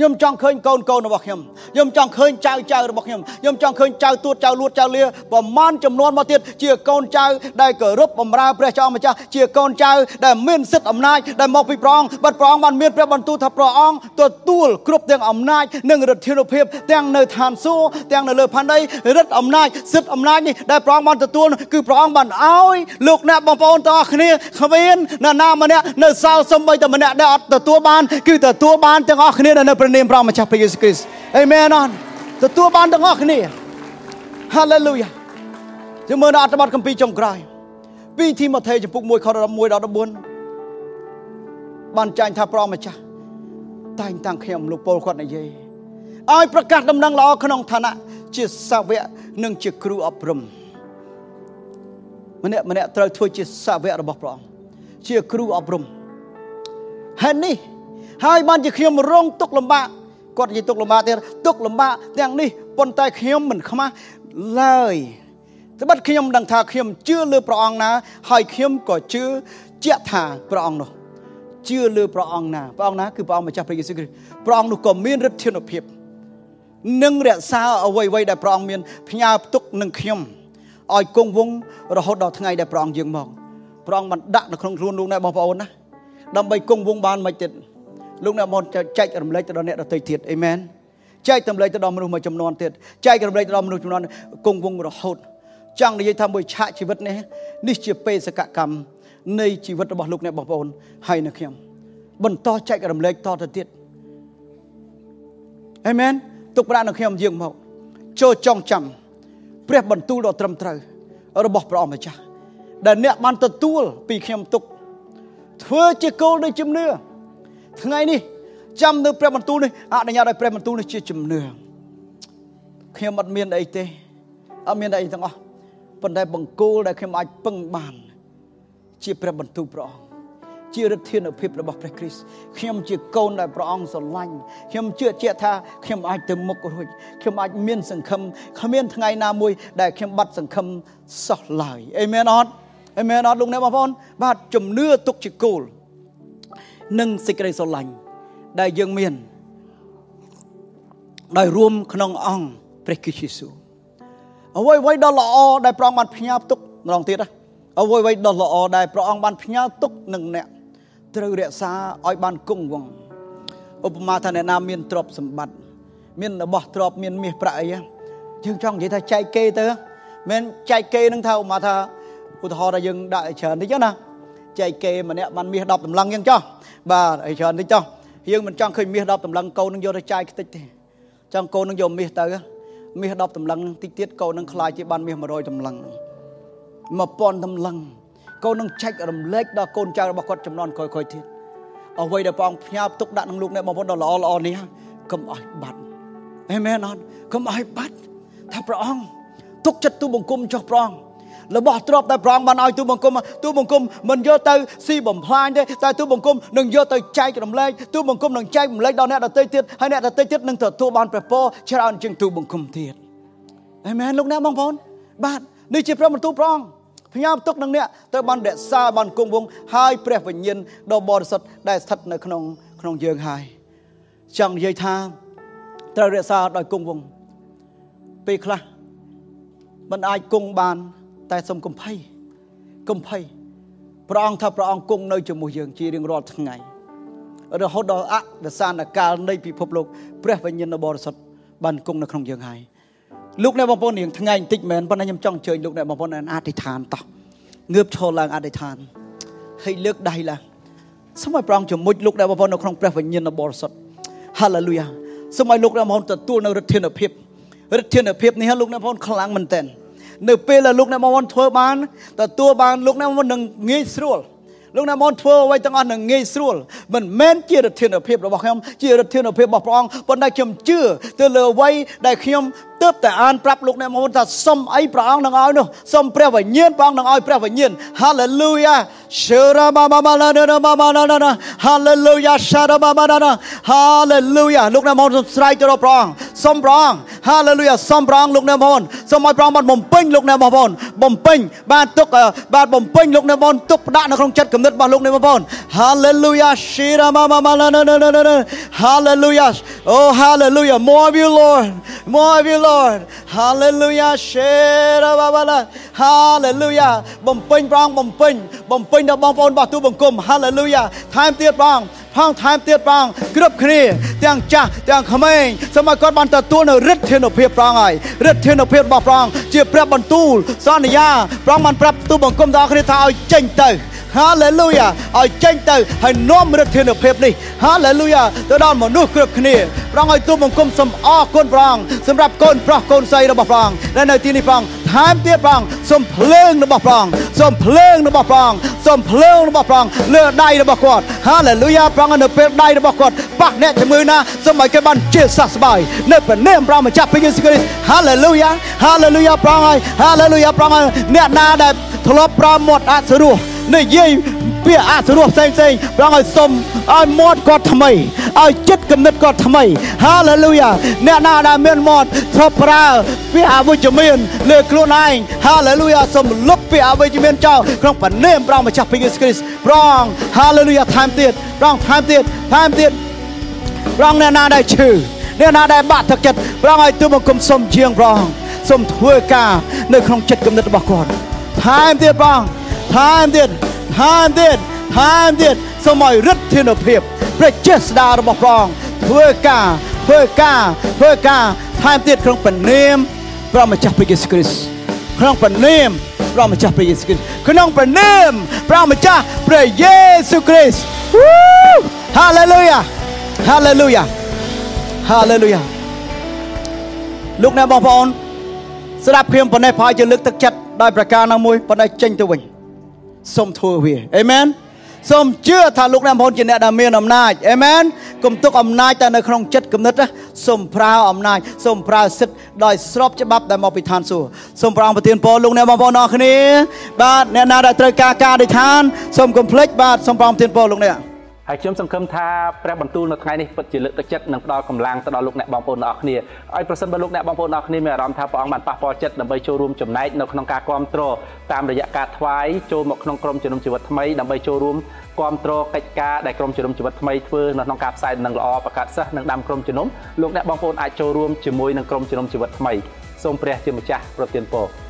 ย่อมจังเคยโกนโกนระบบเขียมย่อมจังเคยใจใจระบบเขียมย่อมจังเคยใจตัวใจลวดใจเลี้ยบ่มันจำนวนมาเตียนเจียโกนใจได้เกิดรบบ่ราเปรย์เจ้ามาจ้าเจียโกนใจได้เมียนสิทธิ์อำนาจได้มองพิปรองบัดปรองมันเมียนเปรย์บรรทุกทับปรองตัวตู้ครบเตียงอำนาจหนึ่งฤทธิ์เทโลเพียบเตียงเนยทานสู้เตียงเนยเลือดพันได้ฤทธิ์อำนาจสิทธิ์อำนาจนี่ได้ปรองมันตัวตู้คือปรองบันเอาลูกเนี่ยบ่ปนต่อขณีขมิ้นนานามันเนี่ยเนยสาวสมบัยแต่มันเนี่ยได้อัดตัวตัวบานคือตัวตัวบานเตียงออกขณีเนยประเนียมเรามาจากพระเยซูคริสต์เอเมนอนแต่ตัวบ้านต้องออกนี่ฮาเลลูยาจะเมื่ออาตมาคัมภีร์จงกลายปีที่มาเทจะปุกมวยเขาดำมวยดาวดำบุญบ้านใจท่าพร้อมมาจากตายต่างเขียมลูกโปลขวัญในเย่ไอประกาศดำดังล้อขนองธนะจิตสาวะหนึ่งจิตครูอับรมมันเนี่ยมันเนี่ยเตยทัวจิตสาวะระบบพร้อมจิตครูอับรมฮันนี่ให้มันจะเขียมร้องตุกลำบากกอดจะตุกลำบากแต่ตุกลำบากอย่างนี้ปนใจเขียมเหมือนขมาเลยแต่บัดเขียมดังท่าเขียมเชื่อเลือพระองค์นะให้เขียมก็เชื่อเจ้าท่าพระองค์เนาะเชื่อเลือพระองค์นะพระองค์นะคือพระองค์มาจากพระเยซูคริสต์พระองค์นุกมีฤทธิ์เทียนอภิบหนึ่งเรียสาวเอาไว้ไว้ได้พระองค์มีพญาตุกหนึ่งเขียมอ้อยกงวงเราหดดอกทั้งไงได้พระองค์ยังมองพระองค์มันดักในครองรูนลงในบ่อพระองค์นะดำใบกงวงบานไม่ติด Lúc nào bọn chạy cầm lấy từ đó nè là thầy thiệt. Amen. Chạy cầm lấy từ đó mình mà chấm non thiệt. Chạy cầm lấy từ đó mình chấm non cùng vùng đó hốt. Chẳng để dây tham bồi chạy chỉ vật nè. Nít chia pê sẽ cả cầm. Này chỉ vật bỏ lúc nè bỏ bồn hay nè khiêm. Bọn to chạy cầm lấy to thật thiệt. Amen. Tục ra nè khiêm riêng mẫu. Cho trong chầm. Prep bọn tu đó trầm trời. Ở bỏ bỏ mà cha. Để nè bàn tật tu bị khiêm tục. Thưa chỉ câu đây chấm nữa. Ngay đi chăm được prem tu này à đây nhà đây prem tu này chia chấm nửa khi mặt miền đây tê ở miền đây thằng ó phần đây bằng cô đây khi mặt bằng bàn chia prem tu pro chia rất thiên ở phía là bậc Christ khi em chia câu này pro sầu lạnh khi em chưa chia tha khi mặt từ một rồi khi mặt miền sừng khâm khi miền ngày nào mùi đây khi bắt sừng khâm sọt lại. Amen on. Amen on. Đúng đấy mà con bà chấm nửa tục chỉ cô nâng xích cây sầu lạnh đại dương miền đại rùm khăn ong prekichisu ôi vậy đó là đại prong ban phi nhau túc lòng tiệt á ôi vậy đó là đại prong ban phi nhau túc nâng nẹt từ địa xa oi ban cung vòng upma thà nẹt nam miền trộp sầm bạt miền bỏ trộp miền miệt bại á dương trong vậy thà chạy kê tớ miền chạy kê nâng thao mà thà của thọ đại dương đại trần đấy chứ na chạy kê mà nẹt ban miệt đọc tầm lăng nhưng cho bà đại trần đấy cho nhưng mình chẳng khơi miết đọc tầm lăng câu nâng vô để trai cái tích chẳng câu nâng vô miết tới miết đọc tầm lăng tích tiết câu nâng khai chỉ ban miết mà rồi tầm lăng mà pon tầm lăng câu nâng trách ở tầm lệch đó côn trai bạc quật chấm non coi coi thiệt ở quay để phong nhau túc đạn nâng lúc này mà vẫn đó lo lo nia cầm ải bát amen non cầm ải bát thà phong túc chất tu bồng cung cho phong là bỏ trộm tại phong ban ai tu bồng cung tu bồng cung mình vô tới si bẩm phai đấy tại tu bồng cung đừng vô tới chạy cho đồng lên tu bồng cung đừng chạy bồng lên đó nè là tây tiết hay nè là tây tiết đừng thở tu ban prepo chả ăn chừng tu bồng cung thiệt. Amen. Lúc nãy mong phun bạn đi chỉ phong một tu phong phi nhau túc đằng nè tới ban đệ xa ban cung vùng hai pre vĩnh nhiên đồ bò sật đại thật nơi khung khung dương hai chẳng dây tha tới đệ xa đòi cung vùng pi khla mình ai cung ban tại sông Cẩm Phây, Cẩm Phây, prong thà prong cung nơi chùa mùi giường chỉ riêng rọi thằng ngày, ở đó hốt đó á, đó san là cả nơi bị phập lục, bèn phải nhìn nó bò sọt bàn cung nó không giường hay. Lúc này bọn con niệm thằng ngày tịch mền, bọn anh em trong trời lúc này bọn con ăn adi than tao, ngược cho là adi than, hay lướt đây là, sau này prong chùa mùi lúc này bọn con nó không bèn phải nhìn nó bò sọt, hallelujah, sau này lúc này bọn con tự tu nó rất thiên ở phép, rất thiên ở phép này ha lúc này bọn con khăng mình tên. Nếu bây là lúc này mà bọn thua bán ta thua bán lúc này mà bọn nâng nghe sửu lúc này mà bọn thua vậy tăng ăn nâng nghe sửu mình mến chia được thiên ở phép đó bác em chia được thiên ở phép bác bọn bọn đại khiêm chưa từ lờ vay đại khiêm tớp tại an prap lúc này mà bọn ta xâm ấy bọn nâng áo nâng xâm preo vầy nhiên bọn nâng áo preo vầy nhiên. Hallelujah. Hallelujah. Hallelujah. Lúc này mà bọn srai cho đó bọn xâm bọn hallelujah xong rong lúc này bọn xong mọi rong bọn bồng pinh lúc này bọn bồng pinh ba túc ba bồng pinh lúc này bọn túc đạn nó không chất cầm đất bọn lúc này bọn hallelujah shira mama mama hallelujah oh hallelujah more of you Lord more of you Lord hallelujah shira mama hallelujah bồng pinh rong bồng pinh bồng pinh đó bọn bọn bảo tu bồng cùng hallelujah time tiết rong phong time tiết rong group kia tiếng cha tiếng khmer xong mọi con bọn ta tu nó rất thiên hợp hiệp rong ai rất thiên hợp hiệp bọc rong chia phép bẩn tu son nhà rong bàn phép tu bằng công đó khi ta ơi tranh tử hallelujah ơi tranh tử hãy nôm rất thiên hợp hiệp đi hallelujah tôi đón một nụ cười kia rong ơi tu bằng công sầm o con rong sầm rập con pro con say nó bọc rong đây nơi tin đi rong time tiết rong sầm phèn nó bọc rong sầm phèn nó bọc rong sầm phèn nó bọc rong lừa đay nó bọc quạt hallelujah rong ở nơi phèn đay nó bọc quạt bạc nẹt trên mưa na sầm mấy cái bàn chia sẻ bài nơi phần nêm rong chắp với Chúa Christ. Hallelujah, hallelujah, prong ai, hallelujah, prong ai. Nét na đẹp, thua prong một ác sửa đua. Này dây bia ác sửa đua say say, prong ai sôm, ai mót có tham mày, ai chết cầm nết có tham mày. Hallelujah, nét na đẹp miên mót, thua prong bia với Chúa miên, lời kêu này. Hallelujah, sôm lấp bia với Chúa miên trao, không phải nêm prong mà chắp với Chúa Christ. Prong, hallelujah, time tiệt, prong time tiệt, time tiệt, prong nét na đẹp trừ. Nếu nào đại bạc thật chật, rong ai tôi một cụm sông riêng rong, sông thưa cả nơi không chật cầm đất bạc còn. Time tiệt rong, time tiệt, time tiệt, hai tiền sau mọi rất thiên hợp hiệp rồi chết đào bọc rong thưa cả thưa cả thưa cả hai tiền không phần niệm rồi mà chấp với Jesus Christ không phần niệm rồi mà chấp với Jesus Christ không phần niệm rồi mà chấp với Jesus Christ. Hallelujah Hallelujah Hallelujah ลูกแน่บองพระองค์ Amen. Sôm chưa thà lúc nam hôn chỉ nè đam mê nằm nai, amen. Cùng túc nằm nai ta nơi không chết cùng nứt á, sôm prao nằm nai, sôm prao sít đòi sọp chế bắp đại mạo bị than sù, sôm prao bát tiền po lúc nam po nọ khné, bát nè na đại trời ca ca đi than, sôm cùng plex bát sôm prao tiền po lúc nè. Hãy chấm sầm khâm tha, preo bẩn tu nọ ngay này, bật chỉ lực tắc chất nằm đo cầm lang ta đo lúc nè bong po nọ khné, ai person bật lúc nè bong po nọ khné mẹ rầm tha po ông bát pa po chất nằm bay show room chấm nai nọ khong ca quam tro, tam đại ca thwai show một khong krom chấm chịu vật mấy nằm bay show room. Quam trô cách ca đại công chấm chấm vật thay thưa nó nông cáp sai nâng lo và cắt sát nâng đam công chấm lúc nãy băng phôn ai cho room chấm môi nâng công chấm chấm vật thay song pre chấm cha protein po